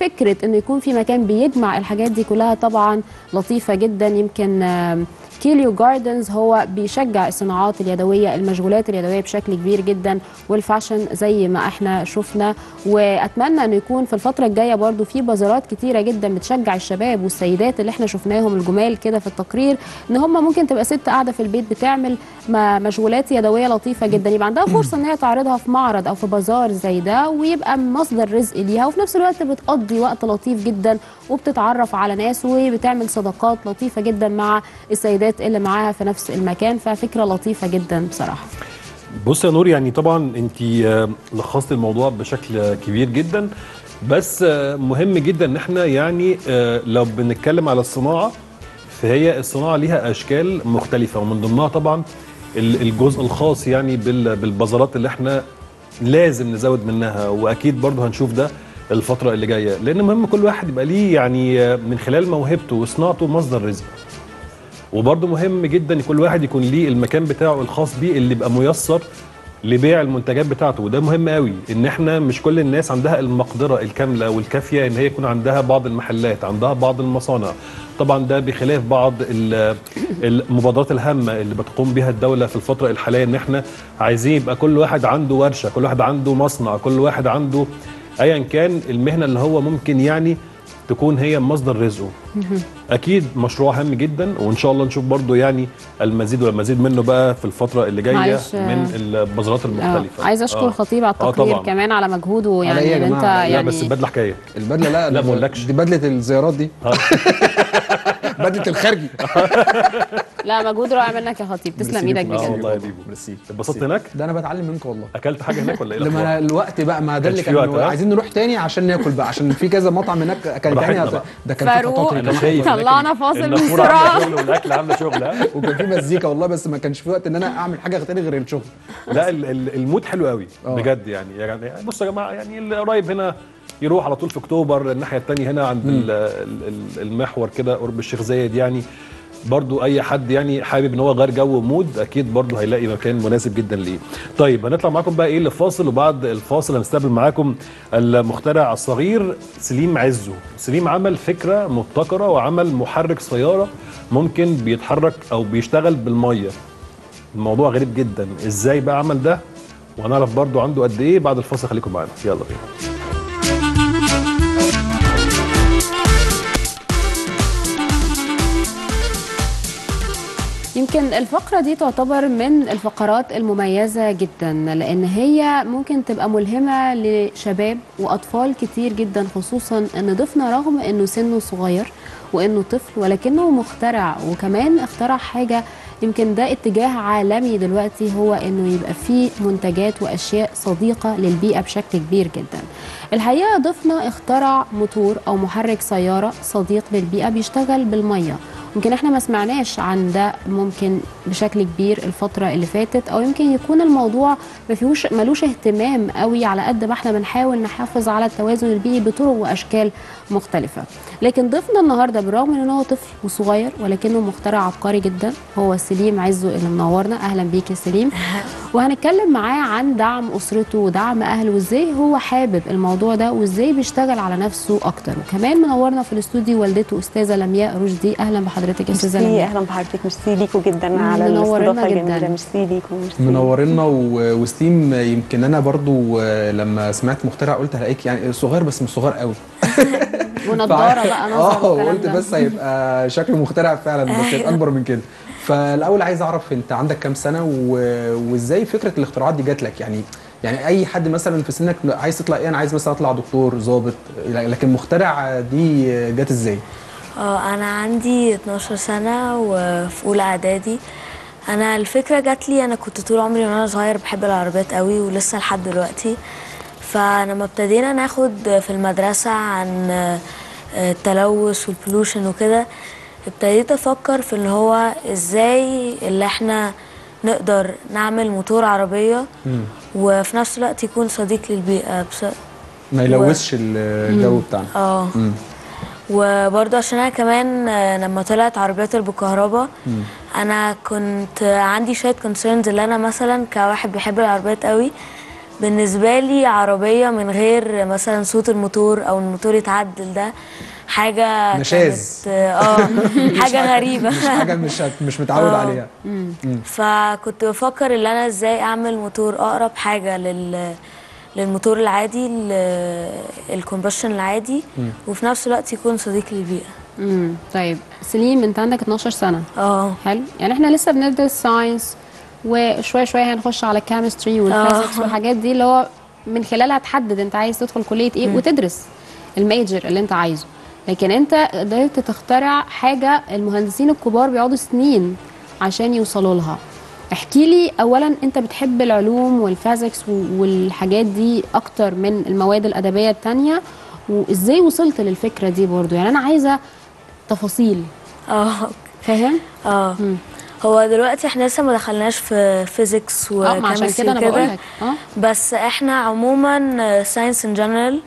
فكرة انه يكون في مكان بيجمع الحاجات دي كلها طبعا لطيفة جدا. يمكن كيليو جاردنز هو بيشجع الصناعات اليدوية، المشغولات اليدوية بشكل كبير جدا والفاشن زي ما احنا شفنا، واتمنى انه يكون في الفترة الجاية برضو في بازارات كتيرة جدا بتشجع الشباب والسيدات اللي احنا شفناهم الجمال كده في التقرير، ان هم ممكن تبقى ست قاعدة في البيت بتعمل مشغولات يدوية لطيفة جدا، يبقى عندها فرصة ان هي تعرضها في معرض او في بازار زي ده ويبقى مصدر رزق ليها، وفي نفس الوقت بتقضي وقت لطيف جدا وبتتعرف على ناس وبتعمل صداقات لطيفة جدا مع السيدات اللي معاها في نفس المكان، ففكرة لطيفة جدا بصراحة. بص يا نور، يعني طبعا انت لخصت الموضوع بشكل كبير جدا، بس مهم جدا ان احنا يعني لو بنتكلم على الصناعة، فهي الصناعة ليها اشكال مختلفة، ومن ضمنها طبعا الجزء الخاص يعني بالبازارات اللي احنا لازم نزود منها، واكيد برضو هنشوف ده الفترة اللي جاية، لان مهم كل واحد يبقى ليه يعني من خلال موهبته وصناعته مصدر رزق، وبرضه مهم جدا كل واحد يكون ليه المكان بتاعه الخاص بيه اللي يبقى ميسر لبيع المنتجات بتاعته، وده مهم قوي ان احنا مش كل الناس عندها المقدره الكامله والكافيه ان هي يكون عندها بعض المحلات، عندها بعض المصانع، طبعا ده بخلاف بعض المبادرات الهامه اللي بتقوم بها الدوله في الفتره الحاليه، ان احنا عايزين يبقى كل واحد عنده ورشه، كل واحد عنده مصنع، كل واحد عنده ايا كان المهنه اللي هو ممكن يعني تكون هي مصدر رزقه. اكيد مشروع هام جدا، وان شاء الله نشوف برضو يعني المزيد والمزيد منه بقى في الفتره اللي جايه من البازارات المختلفه. عايز اشكر خطيب على التقرير كمان على مجهوده، يعني إيه انت يعني بس البدله حكايه، البدله لا ما اقولكش، دي بدله الزيارات دي بدله الخارجي لا مجهود رائع منك يا خطيب، تسلم ايدك بجد والله يا بيبو. ميرسي. اتبسطت هناك؟ ده انا بتعلم منك والله. اكلت حاجه هناك ولا ايه؟ لما أنا الوقت بقى، ما ده اللي كان عايزين نروح تاني عشان ناكل بقى، عشان في كذا مطعم هناك اكلت تاني، ده كان فاروق طلعنا فاصل بسرعه والاكل عامله شغل، وكان في مزيكا والله، بس ما كانش في وقت ان انا اعمل حاجه تاني غير الشغل. لا المود حلو قوي بجد، يعني بصوا يا جماعه، يعني اللي قريب هنا يروح على طول في اكتوبر، الناحيه الثانيه هنا عند المحور كده قرب الشيخ زايد، يعني برضو اي حد يعني حابب ان هو غير جو مود اكيد برضو هيلاقي مكان مناسب جدا ليه. طيب هنطلع معاكم بقى ايه لفاصل، وبعد الفاصل هنستقبل معاكم المخترع الصغير سليم عزو. سليم عمل فكره مبتكره وعمل محرك سياره ممكن بيتحرك او بيشتغل بالميه. الموضوع غريب جدا، ازاي بقى عمل ده؟ وهنعرف برضو عنده قد ايه بعد الفاصل، خليكم معانا يلا بينا. يمكن الفقرة دي تعتبر من الفقرات المميزة جدا، لأن هي ممكن تبقى ملهمة لشباب وأطفال كتير جدا، خصوصا أن ضيفنا رغم أنه سنه صغير وأنه طفل ولكنه مخترع، وكمان اخترع حاجة يمكن ده اتجاه عالمي دلوقتي، هو أنه يبقى فيه منتجات وأشياء صديقة للبيئة بشكل كبير جدا. الحقيقة ضيفنا اخترع موتور أو محرك سيارة صديق للبيئة بيشتغل بالمية. يمكن احنا ما سمعناش عن ده ممكن بشكل كبير الفترة اللي فاتت، او يمكن يكون الموضوع ملوش اهتمام قوي على قد ما احنا بنحاول نحافظ على التوازن البيئي بطرق واشكال مختلفة. لكن ضيفنا النهارده بالرغم ان هو طفل وصغير ولكنه مخترع عبقري جدا، هو سليم عزو اللي منورنا. اهلا بيك يا سليم. وهنتكلم معاه عن دعم اسرته ودعم اهله، وازاي هو حابب الموضوع ده وازاي بيشتغل على نفسه اكتر. وكمان منورنا في الاستوديو والدته استاذة لمياء رشدي. اهلا بحضرتك يا استاذة لمياء. اهلا بحضرتك، ميرسي ليكوا جدا على الاستضافة الجميلة. ميرسي ليكوا. منورنا. وسليم يمكن انا برضو لما سمعت مخترع قلت هلاقيك يعني صغير، بس مش صغير قوي ونضاره بقى نظر وقلت بس هيبقى شكله مخترع فعلا، بس هيبقى اكبر من كده. فالاول عايز اعرف انت عندك كام سنه وازاي فكره الاختراعات دي جات لك؟ يعني اي حد مثلا في سنك عايز تطلع ايه؟ انا عايز مثلا اطلع دكتور، ظابط، لكن مخترع دي جت ازاي؟ انا عندي 12 سنه وفي اولى اعدادي. انا الفكره جات لي، انا كنت طول عمري وانا صغير بحب العربيات قوي ولسه لحد دلوقتي. فلما ابتدينا ناخد في المدرسه عن التلوث والبولوشن وكده، ابتديت افكر في اللي هو ازاي اللي احنا نقدر نعمل موتور عربيه وفي نفس الوقت يكون صديق للبيئه، ما يلوثش الجو بتاعنا. وبرضه عشان انا كمان لما طلعت عربيات بالكهرباء انا كنت عندي شويه كونسيرنز، اللي انا مثلا كواحد بيحب العربيات قوي بالنسبه لي عربيه من غير مثلا صوت الموتور او الموتور يتعدل ده حاجه نشاز، حاجه غريبه، مش حاجه مش متعود عليها. فكنت بفكر ان انا ازاي اعمل موتور اقرب حاجه للموتور العادي، الكومبشن العادي، وفي نفس الوقت يكون صديق للبيئه. طيب سليم، انت عندك 12 سنه. حلو، يعني احنا لسه بندرس ساينس وشويه شويه هنخش على الكيمستري والفيزيكس والحاجات دي اللي هو من خلالها تحدد انت عايز تدخل كليه ايه وتدرس الميجر اللي انت عايزه. لكن انت قدرت تخترع حاجه المهندسين الكبار بيقعدوا سنين عشان يوصلوا لها. احكي لي اولا، انت بتحب العلوم والفيزيكس والحاجات دي اكتر من المواد الادبيه الثانيه، وازاي وصلت للفكره دي برضو؟ يعني انا عايزه تفاصيل. فاهم؟ هو دلوقتي احنا لسه ما دخلناش في فيزيكس وكيمستري كده، بس احنا عموما ساينس ان جنرال.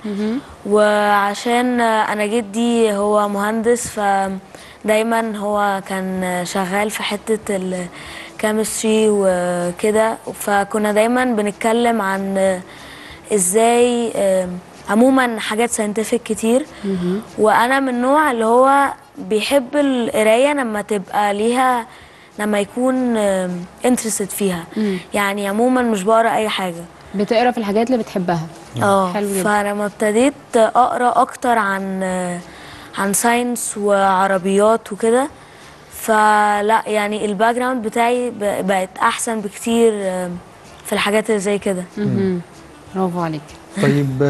وعشان انا جدي هو مهندس، فدايما هو كان شغال في حته الكيمستري وكده، فكنا دايما بنتكلم عن ازاي عموما حاجات ساينتفك كتير. وانا من النوع اللي هو بيحب القرايه لما تبقى ليها، لما يكون انترستد فيها. يعني عموما مش بقرا اي حاجه، بتقرا في الحاجات اللي بتحبها. حلو جدا. فلما ابتديت اقرا اكتر عن ساينس وعربيات وكده، فلا يعني الباك جراوند بتاعي بقت احسن بكتير في الحاجات اللي زي كده. برافو عليك. طيب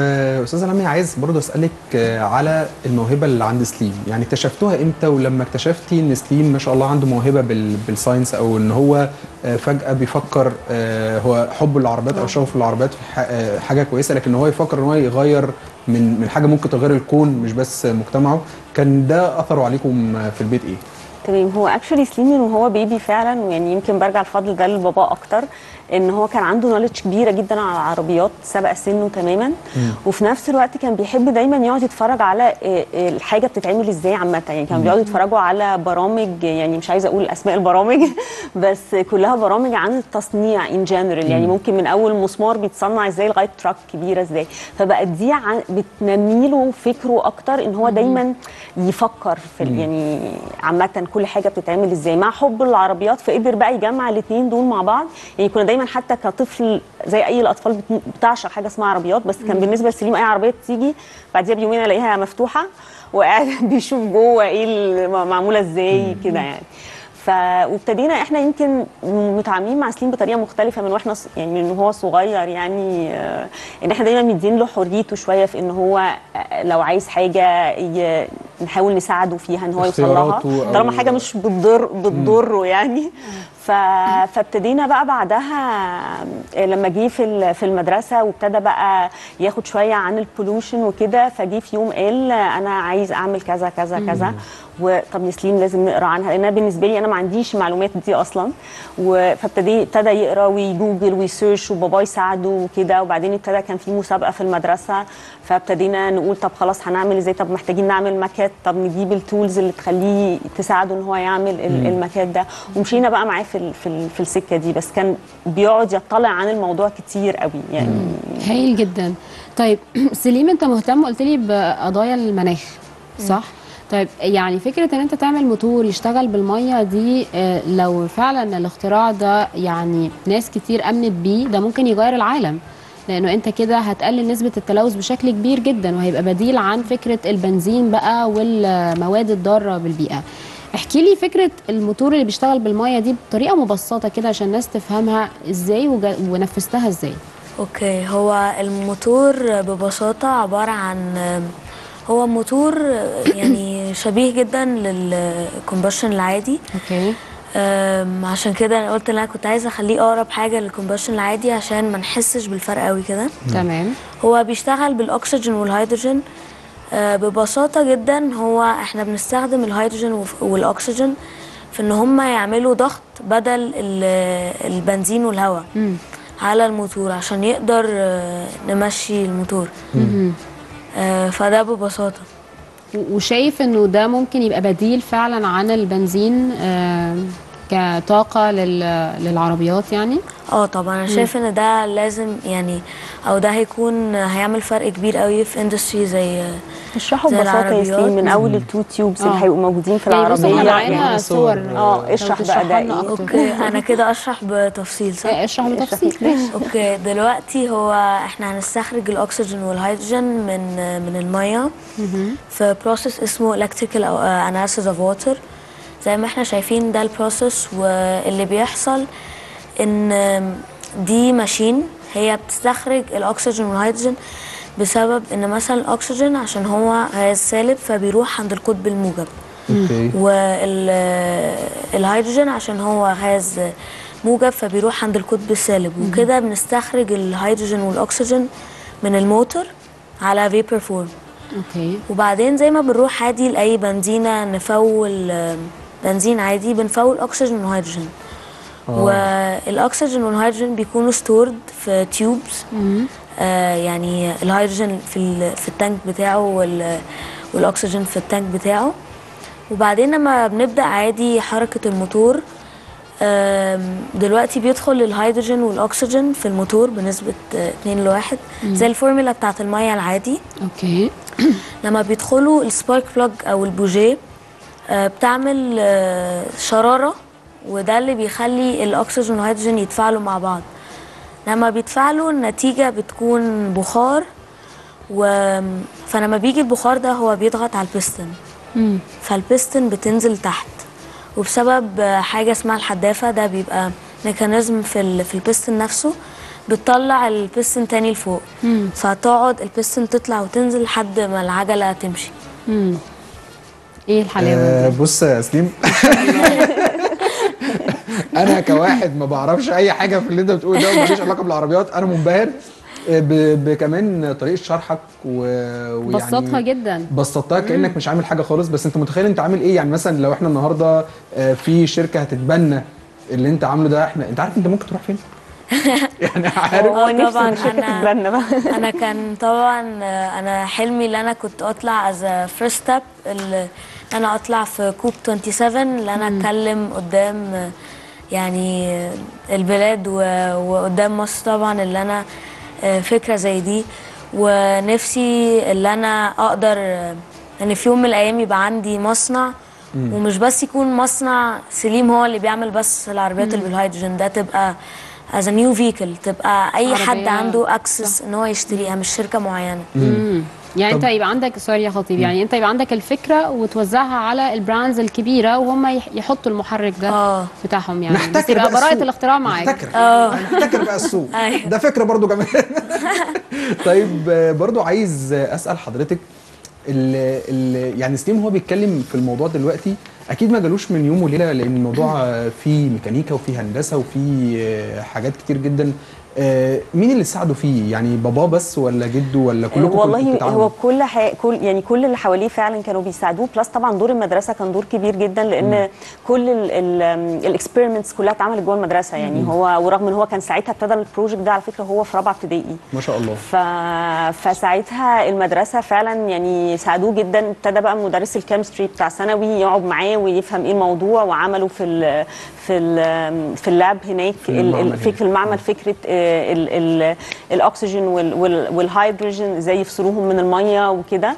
استاذه لمياء، عايز برضه اسالك على الموهبه اللي عند سليم. يعني اكتشفتوها امتى؟ ولما اكتشفتي ان سليم ما شاء الله عنده موهبه بالساينس، او ان هو فجاه بيفكر، هو حبه للعربيات او شغفه للعربيات حاجه كويسه، لكن هو يفكر ان هو يغير من حاجه ممكن تغير الكون مش بس مجتمعه، كان ده اثره عليكم في البيت ايه؟ تمام. هو اكشولي سليم وهو بيبي فعلا، ويعني يمكن برجع الفضل ده للبابا اكتر، ان هو كان عنده نوليدج كبيره جدا على العربيات سبق سنه تماما. وفي نفس الوقت كان بيحب دايما يقعد يتفرج على الحاجه بتتعمل ازاي عامه. يعني كان بيقعدوا يتفرجوا على برامج، يعني مش عايزه اقول اسماء البرامج بس كلها برامج عن التصنيع ان جنرال. يعني ممكن من اول مسمار بيتصنع ازاي لغايه تراك كبيره ازاي. فبقت دي بتنمي له فكره اكتر ان هو دايما يفكر في يعني عامه كل حاجه بتتعمل ازاي مع حب العربيات. فقدر بقى يجمع الاثنين دول مع بعض. يعني كنا دايما حتى كطفل زي اي الاطفال بتعشق حاجه اسمها عربيات، بس كان بالنسبه لسليم اي عربيه بتيجي بعديها بيومين الاقيها مفتوحه وقاعد بيشوف جوه ايه معموله ازاي كده. يعني وابتدينا احنا يمكن متعاملين مع سليم بطريقه مختلفه من واحنا يعني من هو صغير، يعني ان احنا دايما مدين له حريته شويه في ان هو لو عايز حاجه نحاول نساعده فيها ان هو يوصلها طالما حاجه مش بتضره يعني. فابتدينا بقى بعدها لما جه في المدرسه وابتدى بقى ياخد شويه عن البولوشن وكده، فجه في يوم قال انا عايز اعمل كذا كذا كذا، وطب ياسليم لازم نقرا عنها لان بالنسبه لي انا ما عنديش المعلومات دي اصلا. فابتدى يقرا ويجوجل ويسيرش وبابا يساعده وكده، وبعدين ابتدى كان في مسابقه في المدرسه فابتدينا نقول طب خلاص هنعمل ازاي، طب محتاجين نعمل ماكات، طب نجيب التولز اللي تخليه تساعده ان هو يعمل الماكات ده، ومشينا بقى معاه في السكه دي. بس كان بيقعد يطلع عن الموضوع كتير قوي يعني. هايل جدا. طيب سليم انت مهتم قلت لي بقضايا المناخ صح؟ طيب يعني فكره ان انت تعمل موتور يشتغل بالميه دي، لو فعلا الاختراع ده يعني ناس كتير امنت بيه ده ممكن يغير العالم، لانه انت كده هتقلل نسبه التلوث بشكل كبير جدا، وهيبقى بديل عن فكره البنزين بقى والمواد الضاره بالبيئه. احكي لي فكره الموتور اللي بيشتغل بالميه دي بطريقه مبسطه كده عشان الناس تفهمها ازاي ونفذتها ازاي. اوكي، هو الموتور ببساطه عباره عن هو موتور يعني شبيه جدا للكومبشن العادي. اوكي. عشان كده انا قلت ان انا كنت عايزه اخليه اقرب حاجه للكومبشن العادي عشان ما نحسش بالفرق قوي كده. تمام. هو بيشتغل بالاكسجين والهيدروجين. ببساطه جدا هو احنا بنستخدم الهيدروجين والاكسجين في ان هم يعملوا ضغط بدل البنزين والهواء على الموتور عشان يقدر نمشي الموتور. فده ببساطه. وشايف انه ده ممكن يبقى بديل فعلا عن البنزين كطاقه للعربيات يعني؟ طبعا انا شايف ان ده لازم يعني، او ده هيعمل فرق كبير قوي في اندستري زي اشرحوا ببساطه يا سليم من اول التو تيوبس اللي هيبقوا موجودين في العربيه يعني صور. اشرح بقى ده ايه. اوكي انا كده اشرح بتفصيل صح؟ اشرح بتفصيل ماشي. اوكي دلوقتي هو احنا هنستخرج الاكسجين والهيدروجين من الميه في بروسيس اسمه electrical analysis of water. زي ما احنا شايفين ده البروسيس، واللي بيحصل ان دي ماشين هي بتستخرج الاكسجين والهيدروجين بسبب ان مثلا الاكسجين عشان هو غاز سالب فبيروح عند القطب الموجب، والهيدروجين عشان هو غاز موجب فبيروح عند القطب السالب، وكده بنستخرج الهيدروجين والاكسجين من الموتور على فيبر فورم. اوكي. وبعدين زي ما بنروح عادي لاي بنزينه نفول بنزين عادي بنفول اكسجين وهيدروجين. والاكسجين والهيدروجين بيكونوا ستورد في تيوبس. يعني الهيدروجين في التانك بتاعه والاكسجين في التانك بتاعه. وبعدين لما بنبدا عادي حركه الموتور، دلوقتي بيدخل الهيدروجين والاكسجين في الموتور بنسبه 2:1 زي الفورمولا بتاعه الميه العادي. اوكي. لما بيدخلوا السبارك بلاج او البوجيه بتعمل شراره، وده اللي بيخلي الاكسجين والهيدروجين يتفاعلوا مع بعض. لما بيتفاعلوا النتيجه بتكون بخار، فلما بيجي البخار ده هو بيضغط على البستن، فالبستن بتنزل تحت، وبسبب حاجه اسمها الحدافه ده بيبقى ميكانيزم في البستن نفسه بتطلع البستن تاني لفوق، فتقعد البستن تطلع وتنزل لحد ما العجله تمشي. ايه الحلاوه دي؟ بص يا سليم انا كواحد ما بعرفش اي حاجه في اللي انت بتقوله ده وماليش علاقه بالعربيات، انا منبهر بكمان طريقه شرحك ويعني بسطتها جدا، بسطتها كانك مش عامل حاجه خالص، بس انت متخيل انت عامل ايه. يعني مثلا لو احنا النهارده في شركه هتتبنى اللي انت عامله ده، احنا انت عارف انت ممكن تروح فين؟ يعني عارف طبعا انا كان طبعا انا حلمي اللي انا كنت اطلع از فيرست ستيب، انا اطلع في كوب 27 اللي انا اتكلم قدام يعني البلاد وقدام مصر طبعا، اللي انا فكره زي دي، ونفسي اللي انا اقدر ان في يوم من الايام يبقى عندي مصنع، ومش بس يكون مصنع سليم هو اللي بيعمل بس العربيات اللي بالهيدروجين، ده تبقى از نيو فيكل، تبقى اي حد عنده اكسس ان هو يشتريها مش شركه معينه. يعني انت يبقى عندك سوري يا خطيب، يعني انت يبقى عندك الفكره وتوزعها على البراندز الكبيره وهم يحطوا المحرك ده بتاعهم يعني. نحتكر بقى براءه الاختراع معاك. نحتكر بقى السوق ده فكره برضو كمان. طيب برضو عايز اسال حضرتك يعني سليم هو بيتكلم في الموضوع دلوقتي اكيد ما جالوش من يوم وليله، لان الموضوع فيه ميكانيكا وفيه هندسه وفيه حاجات كتير جدا. مين اللي ساعده فيه؟ يعني بابا بس ولا جده ولا كلكم؟ والله هو كل اللي حواليه فعلا كانوا بيساعدوه، بلس طبعا دور المدرسه كان دور كبير جدا، لان كل الاكسبيرمنتس كلها اتعملت جوه المدرسه يعني. هو ورغم ان هو كان ساعتها ابتدى البروجكت ده على فكره هو في رابعه ابتدائي ما شاء الله، فساعتها المدرسه فعلا يعني ساعدوه جدا. ابتدى بقى مدرس الكيمستري بتاع ثانوي يقعد معاه ويفهم ايه الموضوع، وعملوا في ال في ال في اللاب هناك في المعمل فكره الاكسجين والهيدروجين ازاي يفصلوهم من الميه وكده.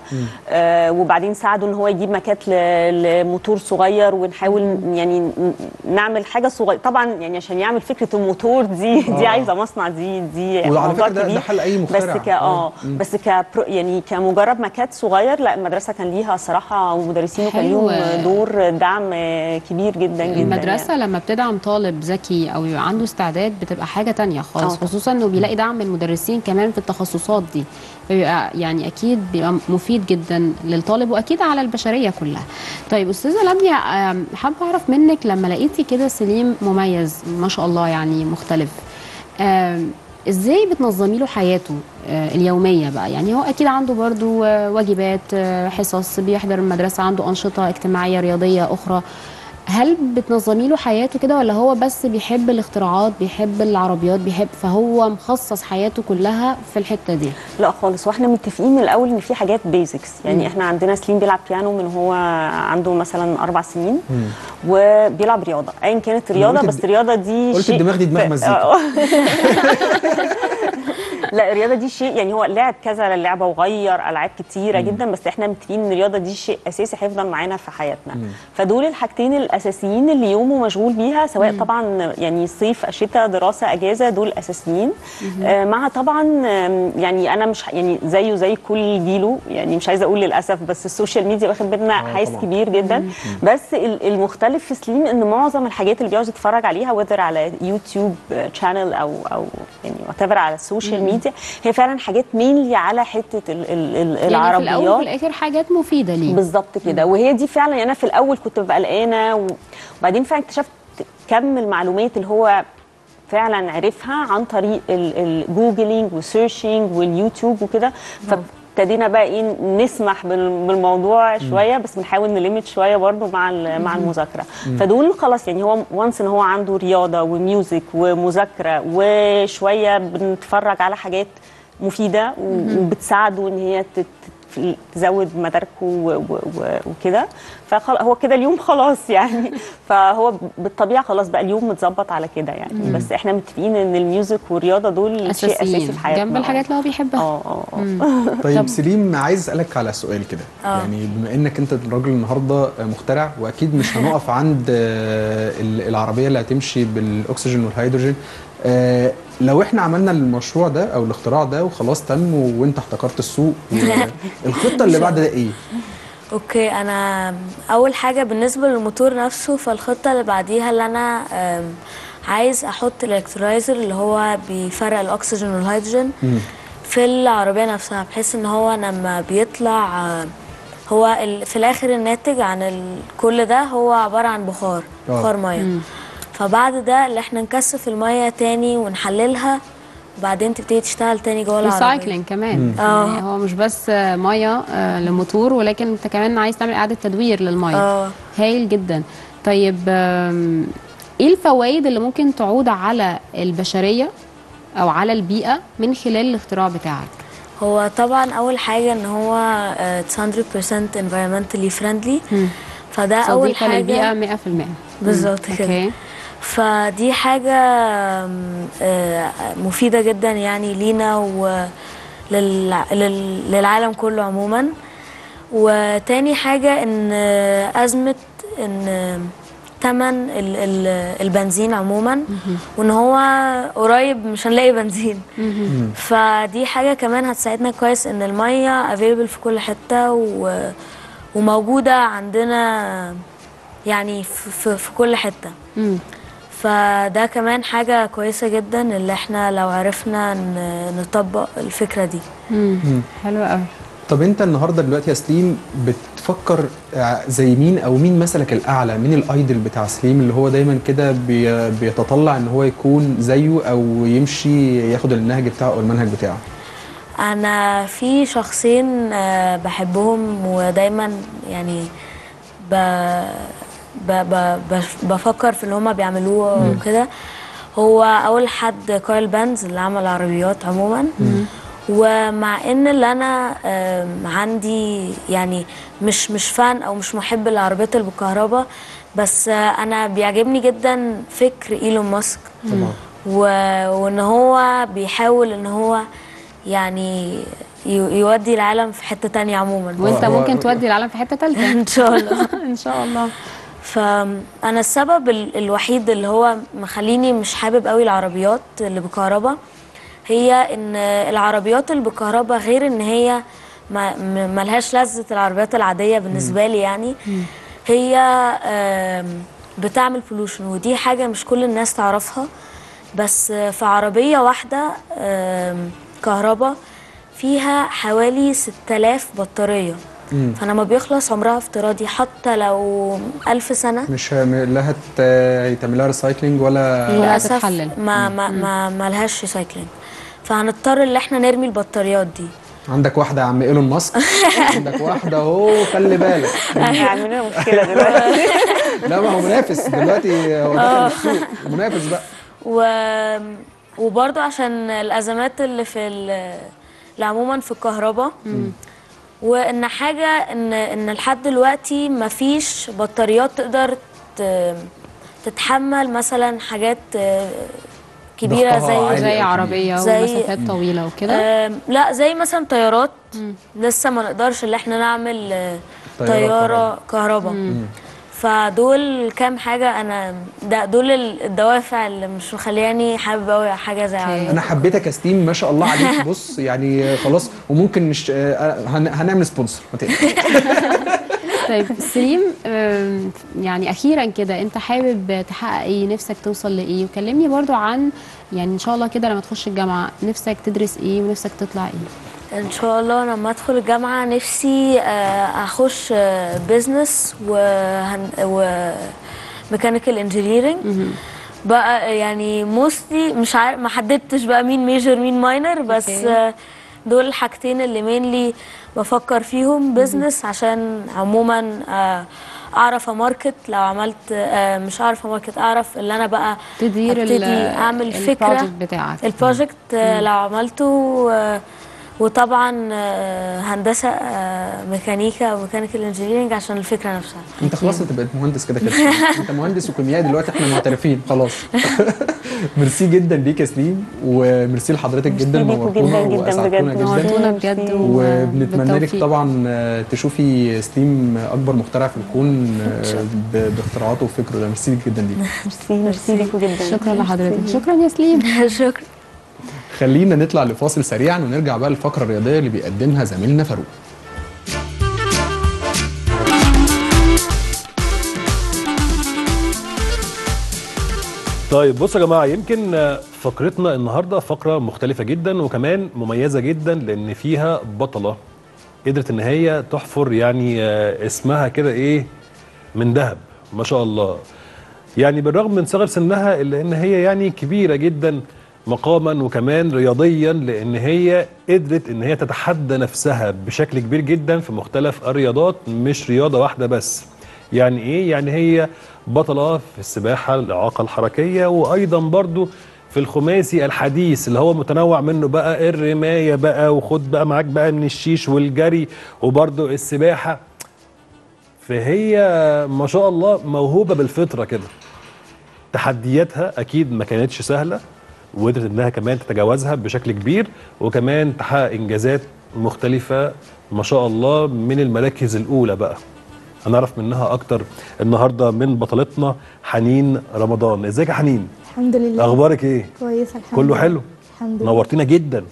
وبعدين ساعدوا ان هو يجيب مكات لموتور صغير، ونحاول يعني نعمل حاجه صغيره طبعا يعني عشان يعمل فكره الموتور دي عايزه مصنع، دي موضوع كبير بس بس يعني كمجرد مكات صغير. لا المدرسه كان ليها صراحه ومدرسينه كان ليهم دور دعم كبير جدا جدا. المدرسه يعني لما بتدعم طالب ذكي او يبقى عنده استعداد بتبقى حاجه ثانيه خالص، خصوصا انه بيلاقي دعم من المدرسين كمان في التخصصات دي، فبيبقى يعني اكيد بيبقى مفيد جدا للطالب واكيد على البشريه كلها. طيب استاذه لميا، حابه اعرف منك لما لقيتي كده سليم مميز ما شاء الله يعني مختلف، ازاي بتنظمي له حياته اليوميه بقى؟ يعني هو اكيد عنده برضو واجبات، حصص، بيحضر المدرسه، عنده انشطه اجتماعيه رياضيه اخرى. هل بتنظمي له حياته كده ولا هو بس بيحب الاختراعات، بيحب العربيات، فهو مخصص حياته كلها في الحته دي؟ لا خالص، واحنا متفقين من الاول ان في حاجات بيزكس يعني. احنا عندنا سليم بيلعب بيانو من هو عنده مثلا 4 سنين، وبيلعب رياضه ايا كانت الرياضه، بس الرياضه دي قلت الدماغ دي دماغ مزيكا. لا الرياضه دي شيء يعني هو لعب كذا لعبه وغير العاب كتيره جدا، بس احنا متفقين ان الرياضه دي شيء اساسي هيفضل معانا في حياتنا. فدول الحاجتين الاساسيين اللي يومه مشغول بيها، سواء طبعا يعني صيف شتاء دراسه اجازه، دول اساسيين. مع طبعا يعني انا مش يعني زيه زي كل جيله يعني، مش عايزه اقول للاسف بس السوشيال ميديا واخد بينا حيز كبير جدا. بس المختلف في سليم ان معظم الحاجات اللي بيقعد يتفرج عليها وذر على يوتيوب شانل او يعني واتيفر على السوشيال ميديا هي فعلا حاجات مينلي على حته العربيات، يعني في الاول وفي الاخر حاجات مفيده ليه بالظبط كده. وهي دي فعلا يعني انا في الاول كنت ببقى قلقانه، وبعدين فعلا اكتشفت كم المعلومات اللي هو فعلا عرفها عن طريق الجوجلينج والسيرشينج واليوتيوب وكده. ابتدينا بقى ايه نسمح بالموضوع شويه، بس بنحاول نلمت شويه برضو مع المذاكره. فدول خلاص يعني هو وانس ان هو عنده رياضه وميوزك ومذاكره، وشويه بنتفرج على حاجات مفيده وبتساعده ان هي تزود مداركه وكده. فهو كده اليوم خلاص يعني، فهو بالطبيعه خلاص بقى اليوم متظبط على كده يعني. بس احنا متفقين ان الميوزك والرياضه دول شيء اساسي في حياتنا جنب الحاجات اللي هو بيحبها. طيب سليم، عايز اسالك على سؤال كده يعني، بما انك انت راجل النهارده مخترع، واكيد مش هنقف عند العربيه اللي هتمشي بالاكسجين والهيدروجين. لو احنا عملنا المشروع ده او الاختراع ده وخلاص تم وانت احتكرت السوق، الخطه اللي بعد ده ايه؟ اوكي، انا اول حاجه بالنسبه للموتور نفسه، فالخطه اللي بعديها اللي انا عايز احط الالكترايزر اللي هو بيفرق الاكسجين والهيدروجين في العربيه نفسها، بحيث ان هو لما بيطلع هو في الاخر الناتج عن كل ده هو عباره عن بخار ميه. فبعد ده اللي احنا نكثف الميه تاني ونحللها، وبعدين تبتدي تشتغل تاني جوه العربيه. ريسايكلينج كمان يعني، هو مش بس ميه لموتور، ولكن انت كمان عايز تعمل اعاده تدوير للميه. هايل جدا. طيب ايه الفوائد اللي ممكن تعود على البشريه او على البيئه من خلال الاختراع بتاعك؟ هو طبعا اول حاجه ان هو 100% environmentally friendly، فده اول حاجه للبيئه 100% بالظبط كده. فدي حاجة مفيدة جدا يعني لينا وللعالم كله عموما. وتاني حاجة ان أزمة ان ثمن البنزين عموما، وان هو قريب مش هنلاقي بنزين. فدي حاجه كمان هتساعدنا كويس ان الميه افيلبل في كل حته وموجوده عندنا يعني في كل حته. فده كمان حاجه كويسه جدا اللي احنا لو عرفنا نطبق الفكره دي. حلوه قوي. طب انت النهارده دلوقتي يا سليم بتفكر زي مين، او مين مثلك الاعلى، مين الايدل بتاع سليم اللي هو دايما كده بيتطلع ان هو يكون زيه او يمشي ياخد النهج بتاعه او المنهج بتاعه؟ انا في شخصين بحبهم ودايما يعني بفكر في اللي هما بيعملوه وكده. هو اول حد كارل بنز اللي عمل عربيات عموما، ومع ان اللي انا عندي يعني مش فان او مش محب للعربيات اللي بالكهرباء، بس انا بيعجبني جدا فكر ايلون ماسك وان هو بيحاول ان هو يعني يودي العالم في حته تانية عموما. وانت ممكن تودي العالم في حته ثالثه ان شاء الله. ان شاء الله. فانا السبب الوحيد اللي هو مخليني مش حابب قوي العربيات اللي بالكهرباء هي ان العربيات اللي بالكهرباء، غير ان هي ملهاش لذة العربيات العاديه بالنسبه لي، يعني هي بتعمل بولوشن، ودي حاجه مش كل الناس تعرفها. بس في عربيه واحده كهرباء فيها حوالي 6000 بطاريه، فلما بيخلص عمرها افتراضي حتى لو 1000 سنة مش لها يتعمل لها ريسايكلينج ولا للاسف ما لهاش ريسايكلينج. فهنضطر ان احنا نرمي البطاريات دي. عندك واحده يا عم ايلون ماسك، عندك واحده اهو، خلي بالك هيعملوا مشكله دلوقتي. لا ما هو منافس دلوقتي، هو داخل السوق منافس بقى. وبرضه عشان الازمات اللي اللي عموما في الكهرباء، وان حاجه ان لحد دلوقتي مفيش بطاريات تقدر تتحمل مثلا حاجات كبيره زي عربيه ومسافات طويله وكده. لا زي مثلا طيارات، لسه ما نقدرش ان احنا نعمل طياره كهرباء. فدول كام حاجه انا دول الدوافع اللي مش مخلياني حابب قوي حاجه زي عربية. انا حبيتك يا سليم ما شاء الله عليك. بص يعني خلاص، وممكن هنعمل سبونسر ما تقلقش. طيب سليم، يعني اخيرا كده انت حابب تحقق ايه؟ نفسك توصل لايه؟ وكلمني برضو عن يعني ان شاء الله كده لما تخش الجامعه نفسك تدرس ايه ونفسك تطلع ايه؟ ان شاء الله لما ادخل الجامعه نفسي اخش بيزنس وميكانيكال انجينيرنج بقى، يعني موستلي مش عارف، ما حددتش بقى مين ميجر مين ماينر، بس دول الحاجتين اللي مينلي بفكر فيهم. بيزنس عشان عموما اعرف اماركت، لو عملت مش اعرف اماركت اعرف اللي انا بقى تدير اعمل فكره البروجكت بتاعك. البروجكت لو عملته وطبعا هندسه ميكانيكا وميكانيكال انجينيرنج عشان الفكره نفسها. انت خلاص انت بقيت مهندس كده كده. انت مهندس وكيميائي دلوقتي، احنا معترفين خلاص. ميرسي جدا ليك يا سليم، وميرسي لحضرتك جدا، منورتونا واسعدتونا بجد، وبنتمنى لك طبعا تشوفي سليم اكبر مخترع في الكون باختراعاته وفكره ده. ميرسي جدا ليك. ميرسي ليكوا جدا. شكرا لحضرتك. شكرا يا سليم. شكرا. خلينا نطلع لفاصل سريعا ونرجع بقى للفقرة الرياضية اللي بيقدمها زميلنا فاروق. طيب بصوا يا جماعة، يمكن فقرتنا النهاردة فقرة مختلفة جدا وكمان مميزة جدا، لأن فيها بطلة قدرت إن هي تحفر يعني اسمها كده إيه من ذهب ما شاء الله. يعني بالرغم من صغر سنها إلا إن هي يعني كبيرة جدا مقاما وكمان رياضيا، لان هي قدرت ان هي تتحدى نفسها بشكل كبير جدا في مختلف الرياضات، مش رياضه واحده بس. يعني ايه؟ يعني هي بطله في السباحه، الاعاقه الحركيه، وايضا برضو في الخماسي الحديث اللي هو متنوع منه بقى الرمايه بقى، وخد بقى معاك بقى من الشيش والجري وبرضو السباحه. فهي ما شاء الله موهوبه بالفطره كده. تحدياتها اكيد ما كانتش سهله، وقدرت انها كمان تتجاوزها بشكل كبير، وكمان تحقق انجازات مختلفه ما شاء الله من المراكز الاولى بقى. هنعرف منها اكتر النهارده من بطلتنا حنين رمضان. ازيك يا حنين؟ الحمد لله. اخبارك ايه؟ كويسه الحمد لله. كله حلو؟ الحمد لله. نورتينا جدا.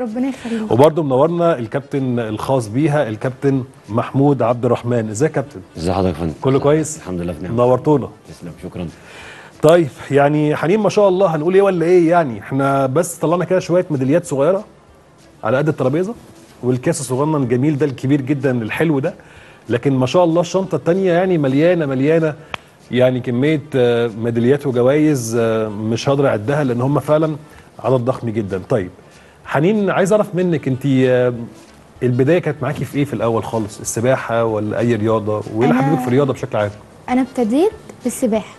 ربنا يخليك. وبرده منورنا الكابتن الخاص بيها الكابتن محمود عبد الرحمن. ازيك يا كابتن؟ ازي حضرتك يا فندم؟ كله كويس؟ الحمد لله بنعمة. نورتونا. تسلم، شكرا. طيب يعني حنين ما شاء الله، هنقول ايه ولا ايه؟ يعني احنا بس طلعنا كده شويه ميداليات صغيره على قد الترابيزه، والكاس الصغنن الجميل ده الكبير جدا الحلو ده، لكن ما شاء الله الشنطه الثانيه يعني مليانه مليانه، يعني كميه ميداليات وجوائز مش هقدر اعدها لان هم فعلا عدد ضخم جدا. طيب حنين، عايز اعرف منك انت البدايه كانت معاكي في ايه في الاول خالص؟ السباحه ولا اي رياضه؟ وايه اللي حببك في الرياضه بشكل عام؟ انا ابتديت بالسباحه.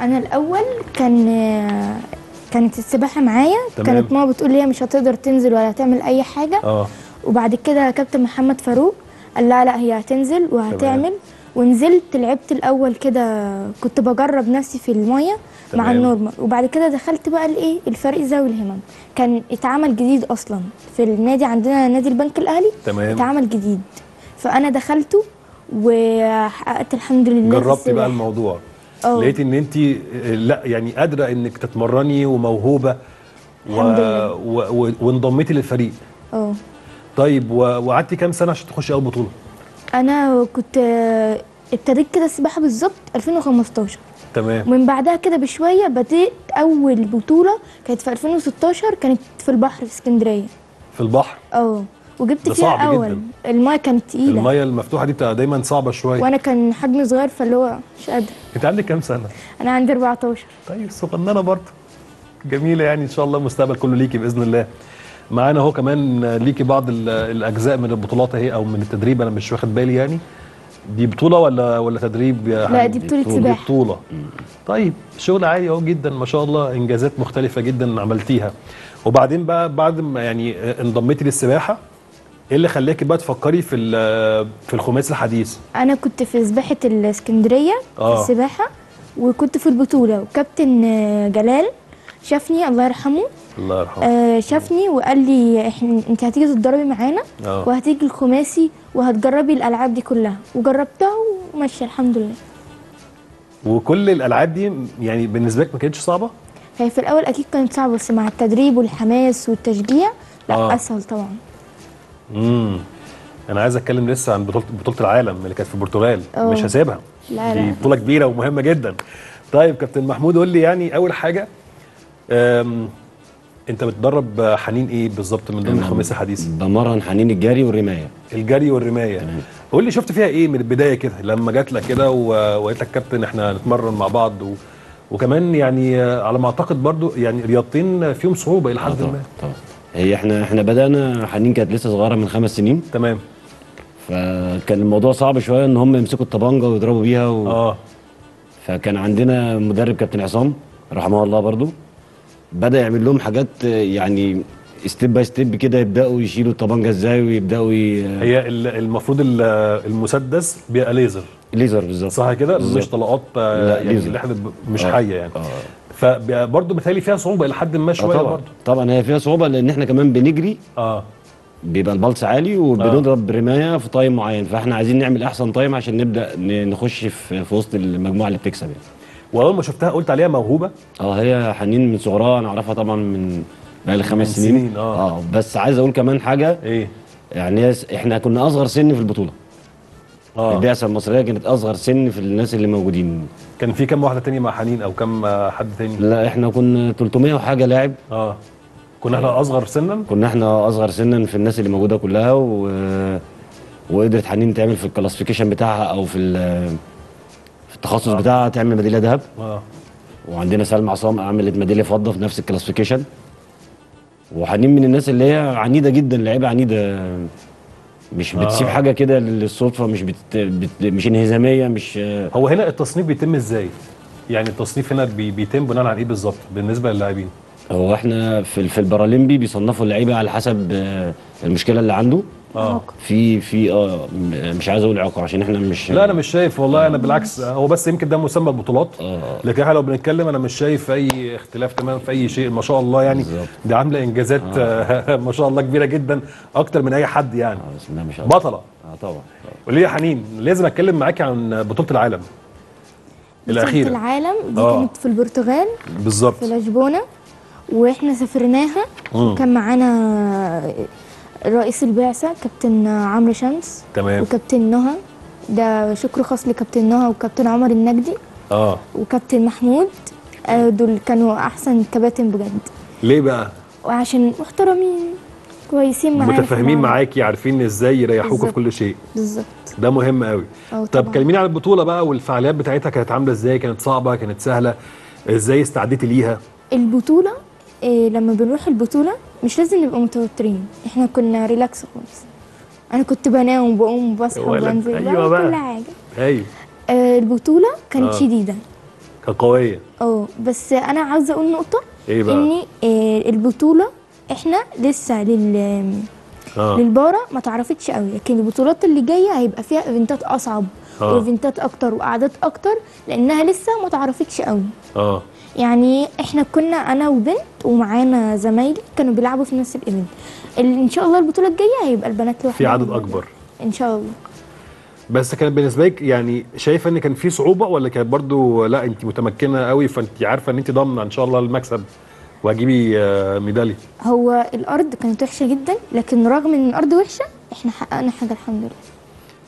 انا الاول كانت السباحه معايا، كانت ماما بتقول لي مش هتقدر تنزل ولا تعمل اي حاجه. وبعد كده كابتن محمد فاروق قال لها لا هي هتنزل وهتعمل. ونزلت لعبت الاول كده، كنت بجرب نفسي في الميه مع النورمال، وبعد كده دخلت بقى الايه الفرق ذوي الهمم. كان اتعمل جديد اصلا في النادي عندنا، نادي البنك الاهلي. اتعمل جديد فانا دخلته وحققت الحمد لله. جربتي بقى الموضوع؟ لقيت ان انت لا يعني قادره انك تتمرني وموهوبه وانضميتي للفريق. طيب وقعدتي كام سنه عشان تخشي اول بطوله؟ انا كنت ابتديت كده السباحه بالظبط 2015. تمام. ومن بعدها كده بشويه بدات اول بطوله، كانت في 2016، كانت في البحر في اسكندريه. في البحر؟ وجبت فيها اول. المايه كانت تقيله، المايه المفتوحه دي بتبقى دايما صعبه شويه، وانا كان حجمي صغير فاللي هو مش قادره. انت عندك كام سنه؟ انا عندي 14. طيب صغننه برضه، جميله يعني، ان شاء الله مستقبل كله ليكي باذن الله. معانا هو كمان ليكي بعض الاجزاء من البطولات اهي، او من التدريب، انا مش واخد بالي يعني دي بطوله ولا تدريب يا حبيبي؟ لا دي بطوله سباحه. دي بطوله. طيب شغل عالي اهو جدا ما شاء الله، انجازات مختلفه جدا عملتيها. وبعدين بقى بعد ما يعني انضميتي للسباحه، ايه اللي خلاكي بقى تفكري في الخماس الحديث؟ انا كنت في سباحه الاسكندريه في السباحه، وكنت في البطوله، وكابتن جلال شافني الله يرحمه. الله يرحمه. شافني وقال لي انت هتيجي تتدربي معانا وهتيجي الخماسي وهتجربي الالعاب دي كلها، وجربتها وماشيه الحمد لله. وكل الالعاب دي يعني بالنسبه لك ما كانتش صعبه؟ هي في الاول اكيد كانت صعبه، بس مع التدريب والحماس والتشجيع لا اسهل طبعا. انا عايز اتكلم لسه عن بطوله العالم اللي كانت في البرتغال. مش هسيبها، لا دي بطوله كبيره ومهمه جدا. طيب كابتن محمود قول لي يعني اول حاجه، انت بتدرب حنين ايه بالظبط من ضمن الخماسي الحديث؟ بمرن حنين الجري والرمايه. الجري والرمايه. قول لي شفت فيها ايه من البدايه كده لما جات لك كده وقالت لك كابتن احنا هنتمرن مع بعض، وكمان يعني على ما اعتقد برضو يعني رياضتين فيهم صعوبه الى حد ما. طبعا هي احنا بدانا، حنين كانت لسه صغيره من 5 سنين. تمام. فكان الموضوع صعب شويه ان هم يمسكوا الطبنجه ويضربوا بيها فكان عندنا مدرب كابتن عصام رحمه الله برضو، بدا يعمل لهم حاجات يعني ستيب باي ستيب كده، يبداوا يشيلوا الطبنجه ازاي ويبداوا هي المفروض المسدس بيبقى ليزر بالظبط، صح كده؟ مش طلقات يعني مش حيه يعني. فبرضه مثالي فيها صعوبه الى حد ما شويه. طبعا هي فيها صعوبه لان احنا كمان بنجري بيبقى البلس عالي، وبنضرب رمايه في تايم معين، فاحنا عايزين نعمل احسن تايم عشان نبدا نخش في وسط المجموعه اللي بتكسب يعني. واول ما شفتها قلت عليها موهوبه؟ هي حنين من صغرها انا اعرفها طبعا من بقالي 5 سنين. بس عايز اقول كمان حاجه ايه، يعني احنا كنا اصغر سن في البطوله. البعثه المصريه كانت اصغر سن في الناس اللي موجودين. كان في كام واحده تانية مع حنين او كام حد تاني؟ لا احنا كنا 300 وحاجه لاعب. كنا احنا اصغر سنا؟ كنا احنا اصغر سنا في الناس اللي موجوده كلها، وقدرت حنين تعمل في الكلاسيفيكيشن بتاعها او في التخصص بتاعها تعمل ميداليه ذهب. وعندنا سلمى عصام عملت ميداليه فضه في نفس الكلاسيفيكيشن. وحنين من الناس اللي هي عنيده جدا، لعيبه عنيده، مش بتسيب حاجه كده للصدفه، مش انهزاميه. مش هو هنا التصنيف بيتم ازاي؟ يعني التصنيف هنا بيتم بناء على ايه بالظبط بالنسبه للاعبين؟ هو احنا في البارالمبي بيصنفوا اللعيبه على حسب المشكله اللي عنده. في مش عايز اقول عقر عشان احنا مش، لا انا مش شايف والله، انا بالعكس هو بس يمكن ده مسمى البطولات، لكن احنا لو بنتكلم انا مش شايف اي اختلاف تمام في اي شيء. ما شاء الله يعني دي عامله انجازات ما شاء الله كبيره جدا اكتر من اي حد يعني. بسم الله ما شاء الله بطله. طبعا. قولي يا حنين، لازم اتكلم معاكي عن بطوله العالم الاخيره. بطوله العالم دي كانت في البرتغال بالظبط، في لشبونه، واحنا سافرناها وكان معانا رئيس البعثه كابتن عمرو شمس، تمام، وكابتن نهى، ده شكر خاص لكابتن نهى وكابتن عمر النجدي وكابتن محمود، دول كانوا احسن كباتن بجد. ليه بقى؟ وعشان محترمين كويسين معانا، متفاهمين معاكي، عارفين ازاي يريحوكوا في كل شيء. بالظبط، ده مهم قوي. طب كلميني عن البطوله بقى والفعاليات بتاعتها، كانت عامله ازاي؟ كانت صعبه، كانت سهله، ازاي استعديتي ليها؟ البطوله لما بنروح البطوله مش لازم نبقى متوترين، احنا كنا ريلاكس خالص. انا كنت بنام وبقوم وبصحى وبنزل، أيوة كل حاجه. ايوه البطوله كانت شديده، كانت قويه. بس انا عاوزه اقول نقطه، ايه بقى؟ ان البطوله احنا لسه للباره ما تعرفتش قوي، لكن البطولات اللي جايه هيبقى فيها ايفنتات اصعب وايفنتات اكتر وقعدات اكتر، لانها لسه ما تعرفتش قوي. يعني احنا كنا انا وبنت ومعانا زمايلي كانوا بيلعبوا في نفس الايفنت. ان شاء الله البطوله الجايه هيبقى البنات لوحدهم في عدد اكبر ان شاء الله. بس كانت بالنسبه لك يعني شايفه ان كان في صعوبه، ولا كانت برضو لا انت متمكنه قوي فانت عارفه ان انت ضامنه ان شاء الله المكسب وهتجيبي ميداليه؟ هو الارض كانت وحشه جدا، لكن رغم ان الارض وحشه احنا حققنا حاجه الحمد لله.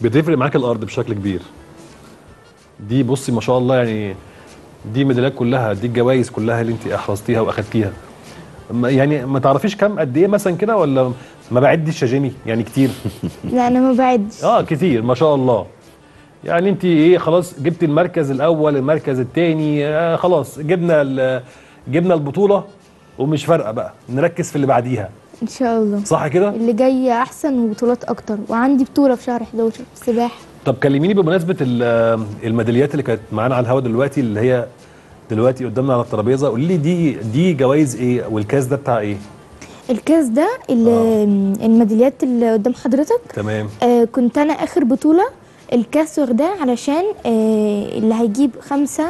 بتفرق معاك الارض بشكل كبير. دي بصي ما شاء الله يعني، دي ميداليات كلها، دي الجوائز كلها اللي انت احرزتيها واخدتيها. يعني ما تعرفيش كام قد ايه مثلا كده، ولا ما بعدش يا جيمي يعني كتير؟ لا انا ما بعدش. كتير ما شاء الله. يعني انت ايه، خلاص جبت المركز الاول، المركز الثاني، خلاص جبنا البطوله ومش فارقه بقى، نركز في اللي بعديها ان شاء الله. صح كده؟ اللي جاي احسن وبطولات اكتر، وعندي بطوله في شهر 11 سباحه. طب كلميني بمناسبه الميداليات اللي كانت معانا على الهوا دلوقتي، اللي هي دلوقتي قدامنا على الترابيزه، قولي لي دي جوائز ايه، والكاس ده بتاع ايه؟ الكاس ده الميداليات اللي قدام حضرتك، تمام. كنت انا اخر بطوله الكاس واخداه علشان اللي هيجيب 5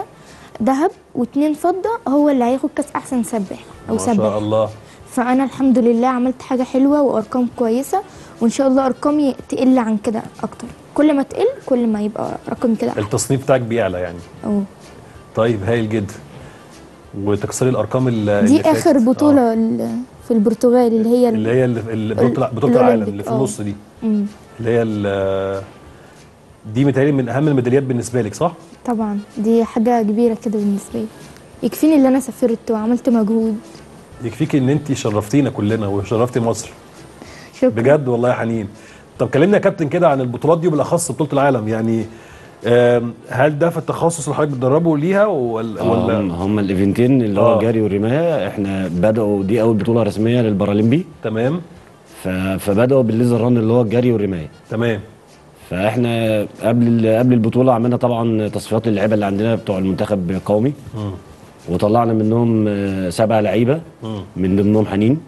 ذهب و2 فضه هو اللي هياخد كاس احسن سباح او سباح. ما شاء الله. فانا الحمد لله عملت حاجه حلوه وارقام كويسه، وان شاء الله ارقامي تقل عن كده اكتر، كل ما تقل كل ما يبقى رقم كده التصنيف بتاعك بيعلى يعني. طيب هايل جدا، وتكسري الارقام اللي دي اخر بطوله في البرتغال اللي هي بطوله العالم اللي في النص دي، اللي هي دي متهيألي من اهم الميداليات بالنسبه لك، صح؟ طبعا دي حاجه كبيره كده بالنسبه لي، يكفيني اللي انا سافرت وعملت مجهود. يكفيكي ان انت شرفتينا كلنا وشرفتي مصر. شكرا بجد والله يا حنين. طب كلمنا يا كابتن كده عن البطولات دي، وبالاخص بطوله العالم. يعني هل ده في التخصص اللي حضرتك بتدربوا ليها ولا هم الايفنتين اللي هو الجري والرمايه؟ احنا بداوا دي اول بطوله رسميه للبارالمبي، تمام، فبداوا بالليزر ران اللي هو الجري والرمايه، تمام. فاحنا قبل البطوله عملنا طبعا تصفيات للعيبه اللي عندنا بتوع المنتخب القومي، وطلعنا منهم 7 لعيبه من ضمنهم حنين،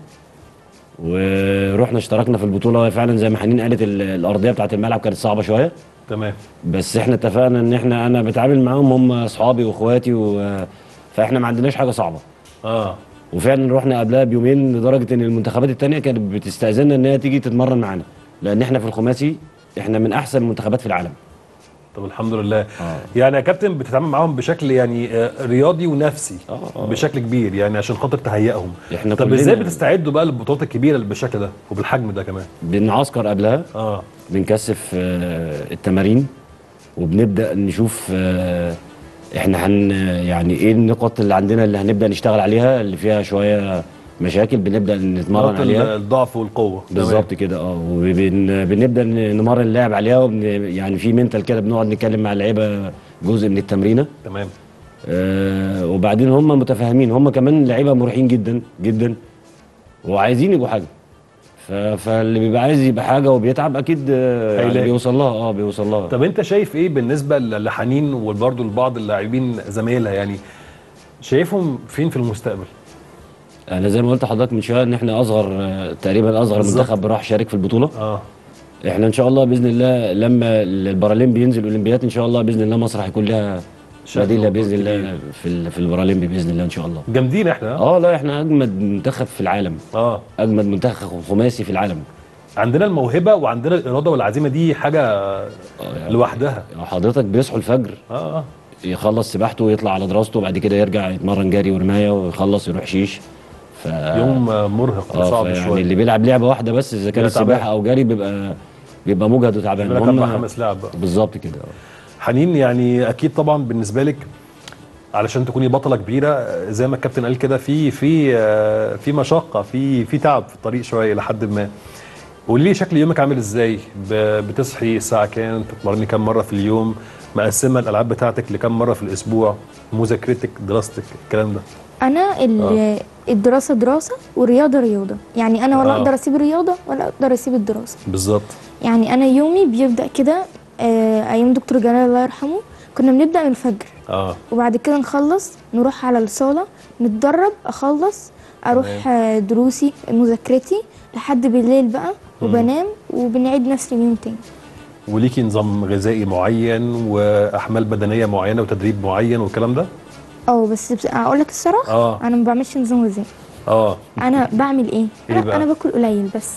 ورحنا اشتركنا في البطوله. فعلا زي ما حنين قالت الارضيه بتاعه الملعب كانت صعبه شويه، تمام، بس احنا اتفقنا ان انا بتعامل معاهم، هم اصحابي واخواتي فاحنا ما عندناش حاجه صعبه. وفعلا رحنا قبلها بيومين، لدرجه ان المنتخبات الثانيه كانت بتستاذننا ان هي تيجي تتمرن معانا، لان احنا في الخماسي احنا من احسن المنتخبات في العالم. طب الحمد لله. يعني يا كابتن بتتعامل معاهم بشكل يعني رياضي ونفسي بشكل كبير، يعني عشان خاطر تهيئهم. طب ازاي بتستعدوا بقى للبطولات الكبيره بالشكل ده وبالحجم ده كمان؟ بنعسكر قبلها، بنكثف التمارين، وبنبدا نشوف احنا يعني ايه النقط اللي عندنا اللي هنبدا نشتغل عليها، اللي فيها شويه مشاكل بنبدا نتمرن عليها، الضعف والقوه بالظبط كده. وبنبدا نمرن اللاعب عليها، يعني في منتال كده بنقعد نتكلم مع اللعيبه جزء من التمرينه، تمام. وبعدين هم متفاهمين، هم كمان لعيبه مريحين جدا جدا وعايزين يبقوا حاجه، فاللي بيبقى عايز يبقى حاجه وبيتعب اكيد يعني بيوصل لها. طب انت شايف ايه بالنسبه لحنين وبرده لبعض اللاعبين زمايلها، يعني شايفهم فين في المستقبل؟ انا زي ما قلت لحضرتك من شويه ان احنا تقريبا اصغر منتخب راح شارك في البطوله. احنا ان شاء الله باذن الله لما البارالمبي ينزل الاولمبيات ان شاء الله باذن الله مصر هيكون لها بديله باذن الله في البارالمبي باذن الله ان شاء الله. جامدين احنا. لا احنا اجمد منتخب في العالم. اجمد منتخب خماسي في العالم. عندنا الموهبه وعندنا الاراده والعزيمه، دي حاجه يعني لوحدها. حضرتك بيصحوا الفجر يخلص سباحته ويطلع على دراسته وبعد كده يرجع يتمرن جري ورمايه ويخلص يروح شيش. يوم مرهق وصعب يعني شويه. اللي بيلعب لعبه واحده بس اذا كان سباحه او جري بيبقى مجهد وتعبان. 4-5 لعب بالظبط كده. حنين يعني اكيد طبعا بالنسبه لك علشان تكوني بطله كبيره زي ما الكابتن قال كده في مشقه في تعب في الطريق شويه لحد ما. قولي لي شكل يومك عامل ازاي؟ بتصحي الساعه كام؟ بتتمرني كام مره في اليوم؟ مقسمه الالعاب بتاعتك لكام مره في الاسبوع؟ مذاكرتك، دراستك، الكلام ده. انا الدراسه دراسه والرياضه رياضه، يعني انا ولا اقدر اسيب الرياضه ولا اقدر اسيب الدراسه. بالظبط. يعني انا يومي بيبدا كده ايام دكتور جلال الله يرحمه كنا بنبدا من الفجر. وبعد كده نخلص نروح على الصاله نتدرب، اخلص اروح دروسي مذاكرتي لحد بالليل بقى وبنام وبنعيد نفس اليوم تاني. وليكي نظام غذائي معين واحمال بدنيه معينه وتدريب معين والكلام ده؟ بس اقول لك الصراحه انا ما بعملش نظام غذائي. انا بعمل ايه بقى؟ انا باكل قليل بس،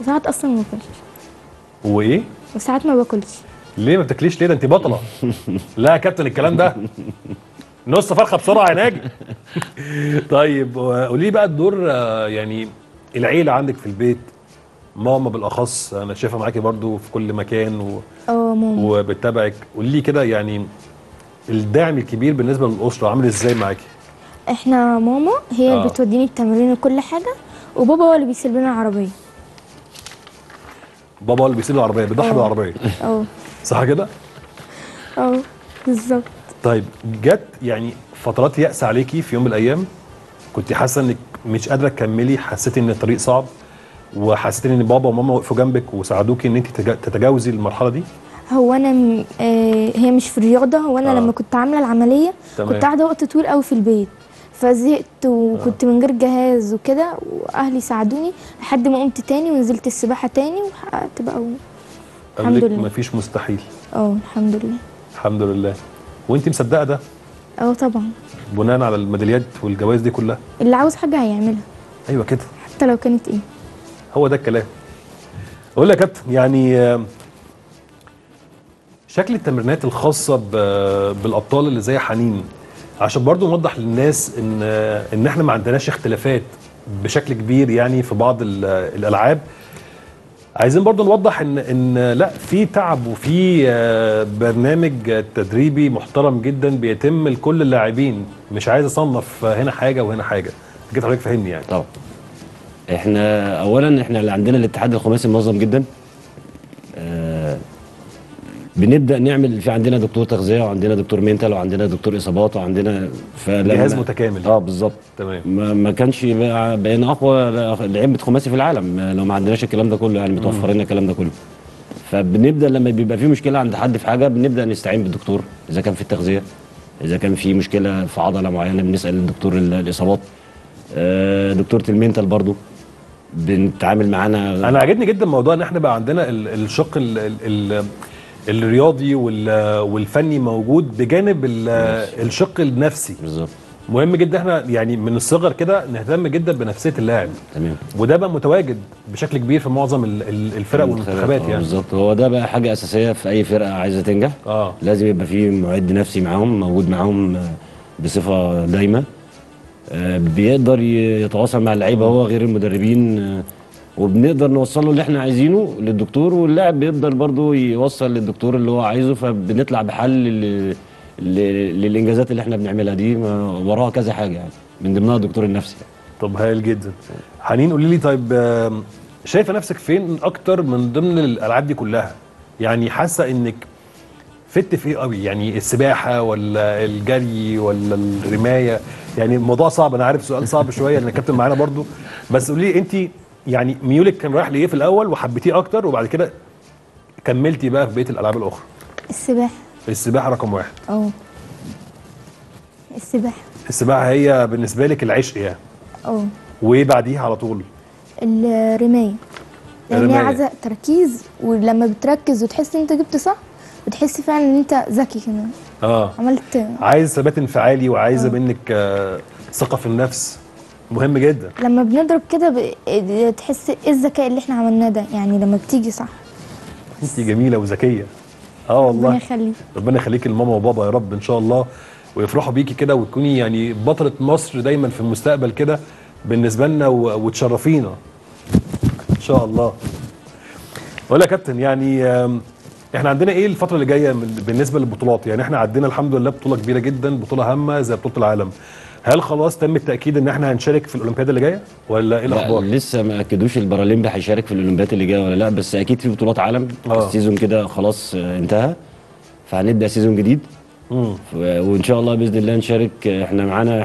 وساعات اصلا ما باكلش. وايه؟ وساعات ما باكلش. ليه ما بتاكليش؟ ليه ده انت بطله. لا يا كابتن الكلام ده، نص فرخه بسرعه يا ناجي. طيب قولي بقى الدور يعني العيله عندك في البيت، ماما بالاخص انا شايفها معاكي برضو في كل مكان ماما وبتتابعك. قولي لي كده يعني الدعم الكبير بالنسبه للاسره عامل ازاي معاكي؟ احنا ماما هي اللي بتوديني التمرين وكل حاجه، وبابا هو اللي بيسيب لنا العربيه. بابا هو اللي بيسيب العربيه، بيضحي بالعربيه. صح كده؟ بالظبط. طيب جت يعني فترات يأس عليكي في يوم من الايام؟ كنت حاسه انك مش قادره تكملي، حسيتي ان الطريق صعب وحسيتي ان بابا وماما وقفوا جنبك وساعدوكي ان انت تتجاوزي المرحله دي؟ هو انا هي مش في الرياضه، هو انا لما كنت عامله العمليه كنت قاعده وقت طويل قوي في البيت فزهقت وكنت من غير جهاز وكده، واهلي ساعدوني لحد ما قمت تاني ونزلت السباحه تاني وحققت بقى الحمد لله. مفيش مستحيل. الحمد لله. الحمد لله. وانت مصدقه ده؟ طبعا. بناء على الميداليات والجوائز دي كلها اللي عاوز حاجه هيعملها. ايوه كده، حتى لو كانت ايه. هو ده الكلام. اقول لك يا كابتن يعني شكل التمرينات الخاصه بالابطال اللي زي حنين، عشان برضو نوضح للناس ان احنا ما عندناش اختلافات بشكل كبير يعني في بعض الالعاب. عايزين برضو نوضح ان لا، في تعب وفي برنامج تدريبي محترم جدا بيتم لكل اللاعبين. مش عايز اصنف هنا حاجه وهنا حاجه، كده حضرتك فاهمني يعني. طبعا احنا اولا احنا اللي عندنا الاتحاد الخماسي منظم جدا. بنبدا نعمل، في عندنا دكتور تغذيه وعندنا دكتور مينتال وعندنا دكتور اصابات وعندنا جهاز متكامل. بالظبط. تمام. ما كانش بقينا اقوى لعيبه خماسي في العالم لو ما عندناش الكلام ده كله، يعني متوفر لنا الكلام ده كله. فبنبدا لما بيبقى في مشكله عند حد في حاجه بنبدا نستعين بالدكتور، اذا كان في التغذيه، اذا كان في مشكله في عضله معينه بنسال دكتور الاصابات، دكتوره المينتال برضو بنتعامل معانا. انا عاجبني جدا موضوع ان احنا بقى عندنا الشق الرياضي والفني موجود بجانب الشق النفسي. بالظبط. مهم جدا احنا يعني من الصغر كده نهتم جدا بنفسيه اللاعب. تمام. وده بقى متواجد بشكل كبير في معظم الفرق والمنتخبات يعني. بالظبط. هو ده بقى حاجه اساسيه في اي فرقه عايزه تنجح. لازم يبقى في معد نفسي معاهم، موجود معاهم بصفه دايمه، بيقدر يتواصل مع اللعيبه هو غير المدربين، وبنقدر نوصله اللي احنا عايزينه للدكتور، واللاعب بيقدر برضه يوصل للدكتور اللي هو عايزه. فبنطلع بحل للانجازات اللي احنا بنعملها دي، وراها كذا حاجه يعني من ضمنها الدكتور النفسي. طب هايل جدا. حنين قولي لي، طيب شايفه نفسك فين اكتر من ضمن الالعاب دي كلها؟ يعني حاسه انك فت في ايه قوي؟ يعني السباحه ولا الجري ولا الرمايه؟ يعني الموضوع صعب، انا عارف سؤال صعب شويه لان الكابتن معانا برضه، بس قولي لي انت يعني ميولك كان رايح لايه في الاول وحبيتيه اكتر وبعد كده كملتي بقى في بقيه الالعاب الاخرى؟ السباحه. السباحه رقم واحد. السباحه هي بالنسبه لك العشق يعني. وبعديها على طول الرماية، لان هي عايزة تركيز، ولما بتركز وتحس ان انت جبت صح بتحس فعلا ان انت ذكي كمان. عملت عايز ثبات انفعالي وعايزة منك ثقة في النفس، مهم جدا. لما بنضرب كده بتحس ايه الذكاء اللي احنا عملناه ده، يعني لما بتيجي صح. انت جميلة وذكية. والله ربنا يخليك، ربنا يخليك لماما وبابا يا رب ان شاء الله، ويفرحوا بيكي كده وتكوني يعني بطلة مصر دايما في المستقبل كده بالنسبة لنا، وتشرفينا ان شاء الله. اقول يا كابتن، يعني احنا عندنا ايه الفترة اللي جاية بالنسبة للبطولات؟ يعني احنا عندنا الحمد لله بطولة كبيرة جدا، بطولة هامة زي بطولة العالم. هل خلاص تم التأكيد ان احنا هنشارك في الأولمبياد اللي جاية ولا ايه الأخبار؟ لسه ما أكدوش البارالمبي هيشارك في الأولمبياد اللي جاية ولا لا، بس أكيد في بطولات عالم. السيزون كده خلاص انتهى، فهنبدأ سيزون جديد. وان شاء الله باذن الله نشارك. احنا معانا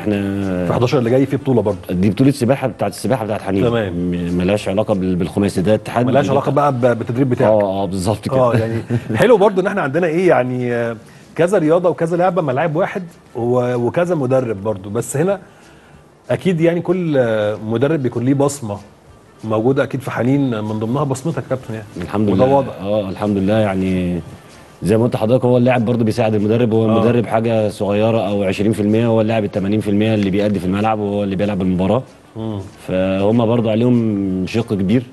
في 11 اللي جاي في بطوله برضه، دي بطوله سباحه بتاعت حنين. تمام، ملهاش علاقه بالخماسي، ده اتحاد ملهاش علاقه بقى بالتدريب بتاعك. بالظبط كده. يعني حلو برضه ان احنا عندنا ايه، يعني كذا رياضه وكذا لعبه، ملاعب واحد وكذا مدرب برضه، بس هنا اكيد يعني كل مدرب بيكون ليه بصمه موجوده، اكيد في حنين من ضمنها بصمتك يا كابتن. يعني الحمد لله، وده واضح. الحمد لله، يعني زي ما قلت لحضرتك، هو اللاعب برضه بيساعد المدرب. هو المدرب حاجه صغيره او 20%، هو اللاعب ال 80% اللي بيأدي في الملعب، وهو اللي بيلعب المباراه. فهم برضه عليهم شق كبير،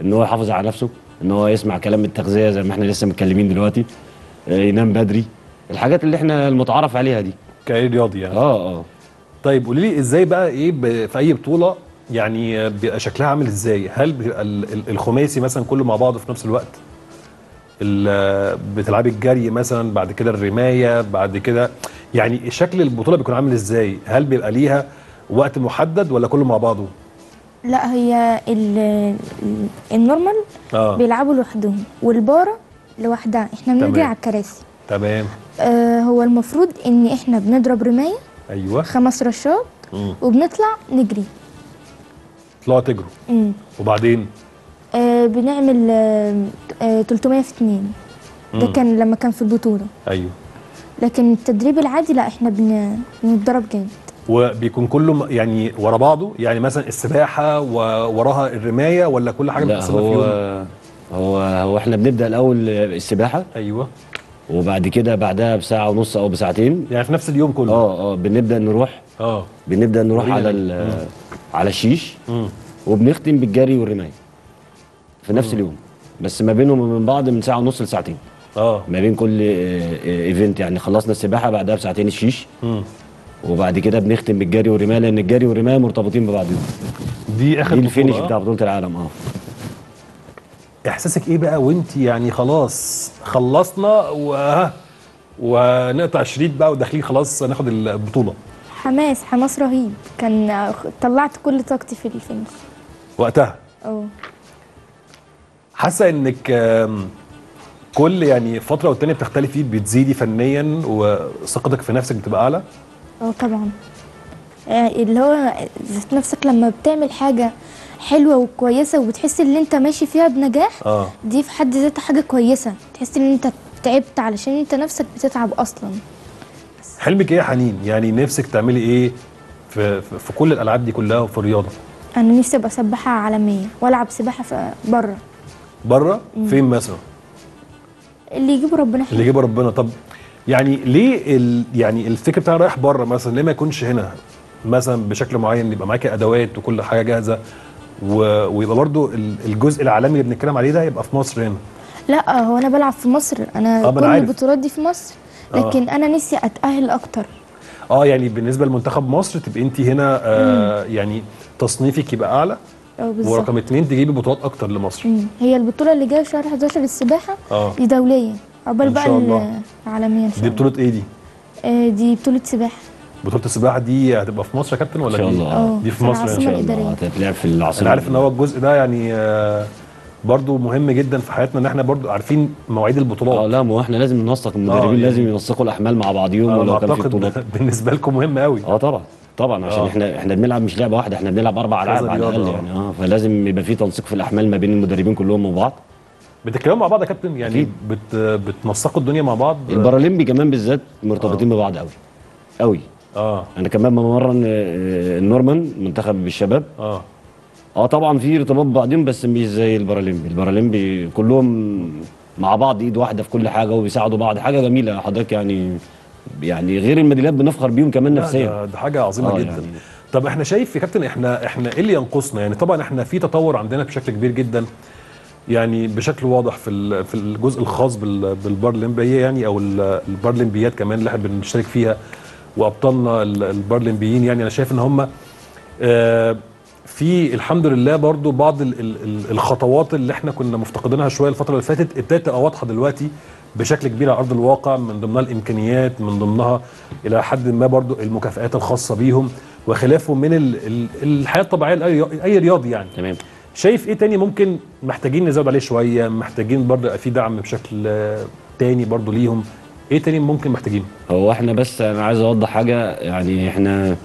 ان هو يحافظ على نفسه، ان هو يسمع كلام التغذيه زي ما احنا لسه متكلمين دلوقتي، ينام بدري، الحاجات اللي احنا المتعارف عليها دي كأي رياضي يعني. طيب قولي لي ازاي بقى ايه في اي بطوله يعني بيبقى شكلها عامل ازاي؟ هل بيبقى الخماسي مثلا كله مع بعضه في نفس الوقت؟ بتلعبي الجري مثلا، بعد كده الرمايه، بعد كده يعني شكل البطوله بيكون عامل ازاي؟ هل بيبقى ليها وقت محدد ولا كله مع بعضه؟ لا، هي النورمال بيلعبوا لوحدهم، والباره لوحدها، احنا بنجري على الكراسي. تمام. هو المفروض ان احنا بنضرب رمايه، ايوه، 5 رشات، وبنطلع نجري. طلعوا تجروا، وبعدين بنعمل 300 في 2، ده كان لما كان في البطوله. ايوه، لكن التدريب العادي لا، احنا بنتدرب جامد، وبيكون كله يعني ورا بعضه، يعني مثلا السباحه ووراها الرمايه، ولا كل حاجه متقسمه في يوم؟ هو احنا بنبدا الاول السباحه، ايوه، وبعد كده بعدها بساعه ونص او بساعتين، يعني في نفس اليوم كله. بنبدا نروح على الشيش، وبنختم بالجري والرمايه في نفس اليوم، بس ما بينهم وبين بعض من ساعه ونص لساعتين. ما بين كل ايفنت، يعني خلصنا السباحه بعدها بساعتين الشيش، وبعد كده بنختم بالجري والرمايه، لان الجري والرمايه مرتبطين ببعضهم. دي اخر الفينش بتاع بطوله العالم. احساسك ايه بقى وانت يعني خلاص خلصنا ونقطع شريط بقى وداخلين خلاص هناخد البطوله؟ حماس رهيب، كان طلعت كل طاقتي في الفينش وقتها. حاسه انك كل يعني فتره والتانيه بتختلفي، بتزيدي فنيا وثقتك في نفسك بتبقى اعلى؟ طبعا، اللي هو ذات نفسك لما بتعمل حاجه حلوه وكويسه وبتحس ان انت ماشي فيها بنجاح، دي في حد ذاتها حاجه كويسه، تحس ان انت تعبت علشان انت نفسك بتتعب اصلا. حلمك ايه يا حنين؟ يعني نفسك تعملي ايه في كل الالعاب دي كلها وفي الرياضه؟ انا نفسي ابقى سباحه عالميه، والعب سباحه بره. بره فين مثلا؟ اللي يجيبه ربنا. اللي يجيبه ربنا. طب يعني ليه يعني الفكر بتاع رايح بره مثلا، ليه ما يكونش هنا مثلا بشكل معين، يبقى معاكي ادوات وكل حاجه جاهزه، ويبقى برضو الجزء العالمي اللي بنتكلم عليه ده يبقى في مصر هنا؟ لا، هو انا بلعب في مصر، انا كل البطولات دي في مصر، لكن انا نفسي اتاهل اكتر. يعني بالنسبه لمنتخب مصر تبقي انت هنا يعني تصنيفك يبقى اعلى، ورقم 2 تجيبي بطولات اكتر لمصر. هي البطوله اللي جايه شهر 11 للسباحه، دي دوليه، عقبال بقى العالميه ان شاء الله. دي بطوله ايه دي؟ دي بطوله سباحه. بطوله السباحه دي هتبقى في مصر يا كابتن ولا؟ ان شاء الله دي في مصر ان شاء الله، هتتلعب في العاصمه. انا عارف ان هو الجزء ده يعني برضو مهم جدا في حياتنا، ان احنا برضو عارفين مواعيد البطولات. لا، ما احنا لازم ننسق، المدربين لازم ينسقوا الاحمال مع بعضهم، ولو كان في بطولات. بالنسبه لكم مهم قوي. طبعا، عشان احنا بنلعب مش لعبه واحده، احنا بنلعب 4 ألعاب على الاقل يعني. فلازم يبقى في تنسيق في الاحمال ما بين المدربين كلهم وبعض. بتتكلموا مع بعض يا كابتن يعني، بتنسقوا الدنيا مع بعض. البارالمبي كمان بالذات مرتبطين ببعض قوي قوي، انا كمان بمرن النورمان منتخب الشباب. طبعا في ارتباط بعدين بس مش زي البارالمبي. البارالمبي كلهم مع بعض ايد واحده في كل حاجه وبيساعدوا بعض، حاجه جميله حضرتك يعني غير الميداليات بنفخر بيهم كمان نفسيا. ده حاجه عظيمه جدا. يعني طب احنا شايف يا كابتن احنا ايه اللي ينقصنا؟ يعني طبعا احنا في تطور عندنا بشكل كبير جدا، يعني بشكل واضح في الجزء الخاص بالبارالمبيه يعني، او البارالمبيات كمان اللي احنا بنشارك فيها وابطالنا البارالمبيين. يعني انا شايف ان هم في الحمد لله برضو بعض الخطوات اللي احنا كنا مفتقدينها شويه الفتره اللي فاتت ابتدت تبقى واضحه دلوقتي بشكل كبير على ارض الواقع، من ضمنها الامكانيات، من ضمنها الى حد ما برضو المكافئات الخاصه بيهم وخلافه من الحياه الطبيعيه لاي رياضي يعني. تمام. شايف ايه تاني ممكن محتاجين نزود عليه شويه، محتاجين برضو يبقى في دعم بشكل تاني برضو ليهم، ايه تاني ممكن محتاجينه؟ هو احنا بس انا عايز اوضح حاجه، يعني احنا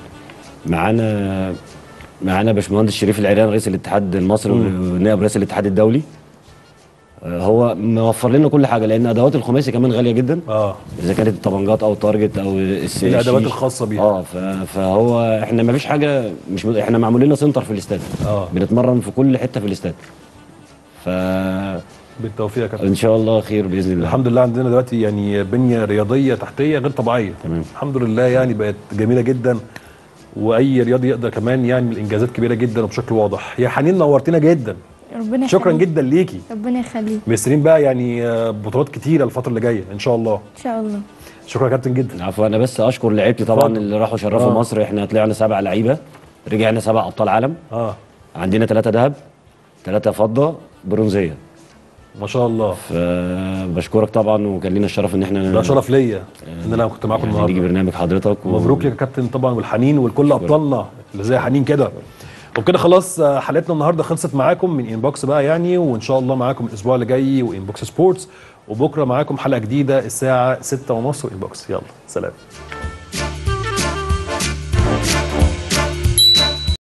معانا باشمهندس شريف العريان رئيس الاتحاد المصري ونائب رئيس الاتحاد الدولي، هو موفر لنا كل حاجه لان ادوات الخماسي كمان غاليه جدا. اذا كانت الطبنجات او التارجت او الادوات الخاصه بيها. فهو احنا ما فيش حاجه، مش احنا معمول لنا سنتر في الاستاد، بنتمرن في كل حته في الاستاد. بالتوفيق يا كابتن ان شاء الله خير باذن الله. الحمد لله عندنا دلوقتي يعني بنيه رياضيه تحتيه غير طبيعيه. تمام. الحمد لله يعني بقت جميله جدا، واي رياضي يقدر كمان يعمل انجازات كبيره جدا وبشكل واضح. يا حنين نورتنا جدا، ربنا يخليك، شكرا جدا ليكي، ربنا يخليك. مستنيين بقى يعني بطولات كتيره الفتره اللي جايه ان شاء الله. ان شاء الله. شكرا يا كابتن جدا. العفو، انا بس اشكر لعيبتي طبعا اللي راحوا شرفوا مصر. احنا طلعنا 7 لعيبه، رجعنا 7 ابطال عالم. عندنا 3 ذهب، 3 فضه، برونزيه. ما شاء الله. بشكرك طبعا، وكان لينا الشرف ان احنا، ده شرف ليا ان انا كنت معاكم النهارده نيجي برنامج حضرتك. مبروك يا كابتن طبعا، والحنين ولكل ابطالنا اللي زي حنين كده. وبكده خلاص حلقتنا النهارده خلصت معاكم من انبوكس بقى يعني، وان شاء الله معاكم الاسبوع اللي جاي وانبوكس سبورتس، وبكره معاكم حلقه جديده الساعه 6:30 انبوكس. يلا سلام.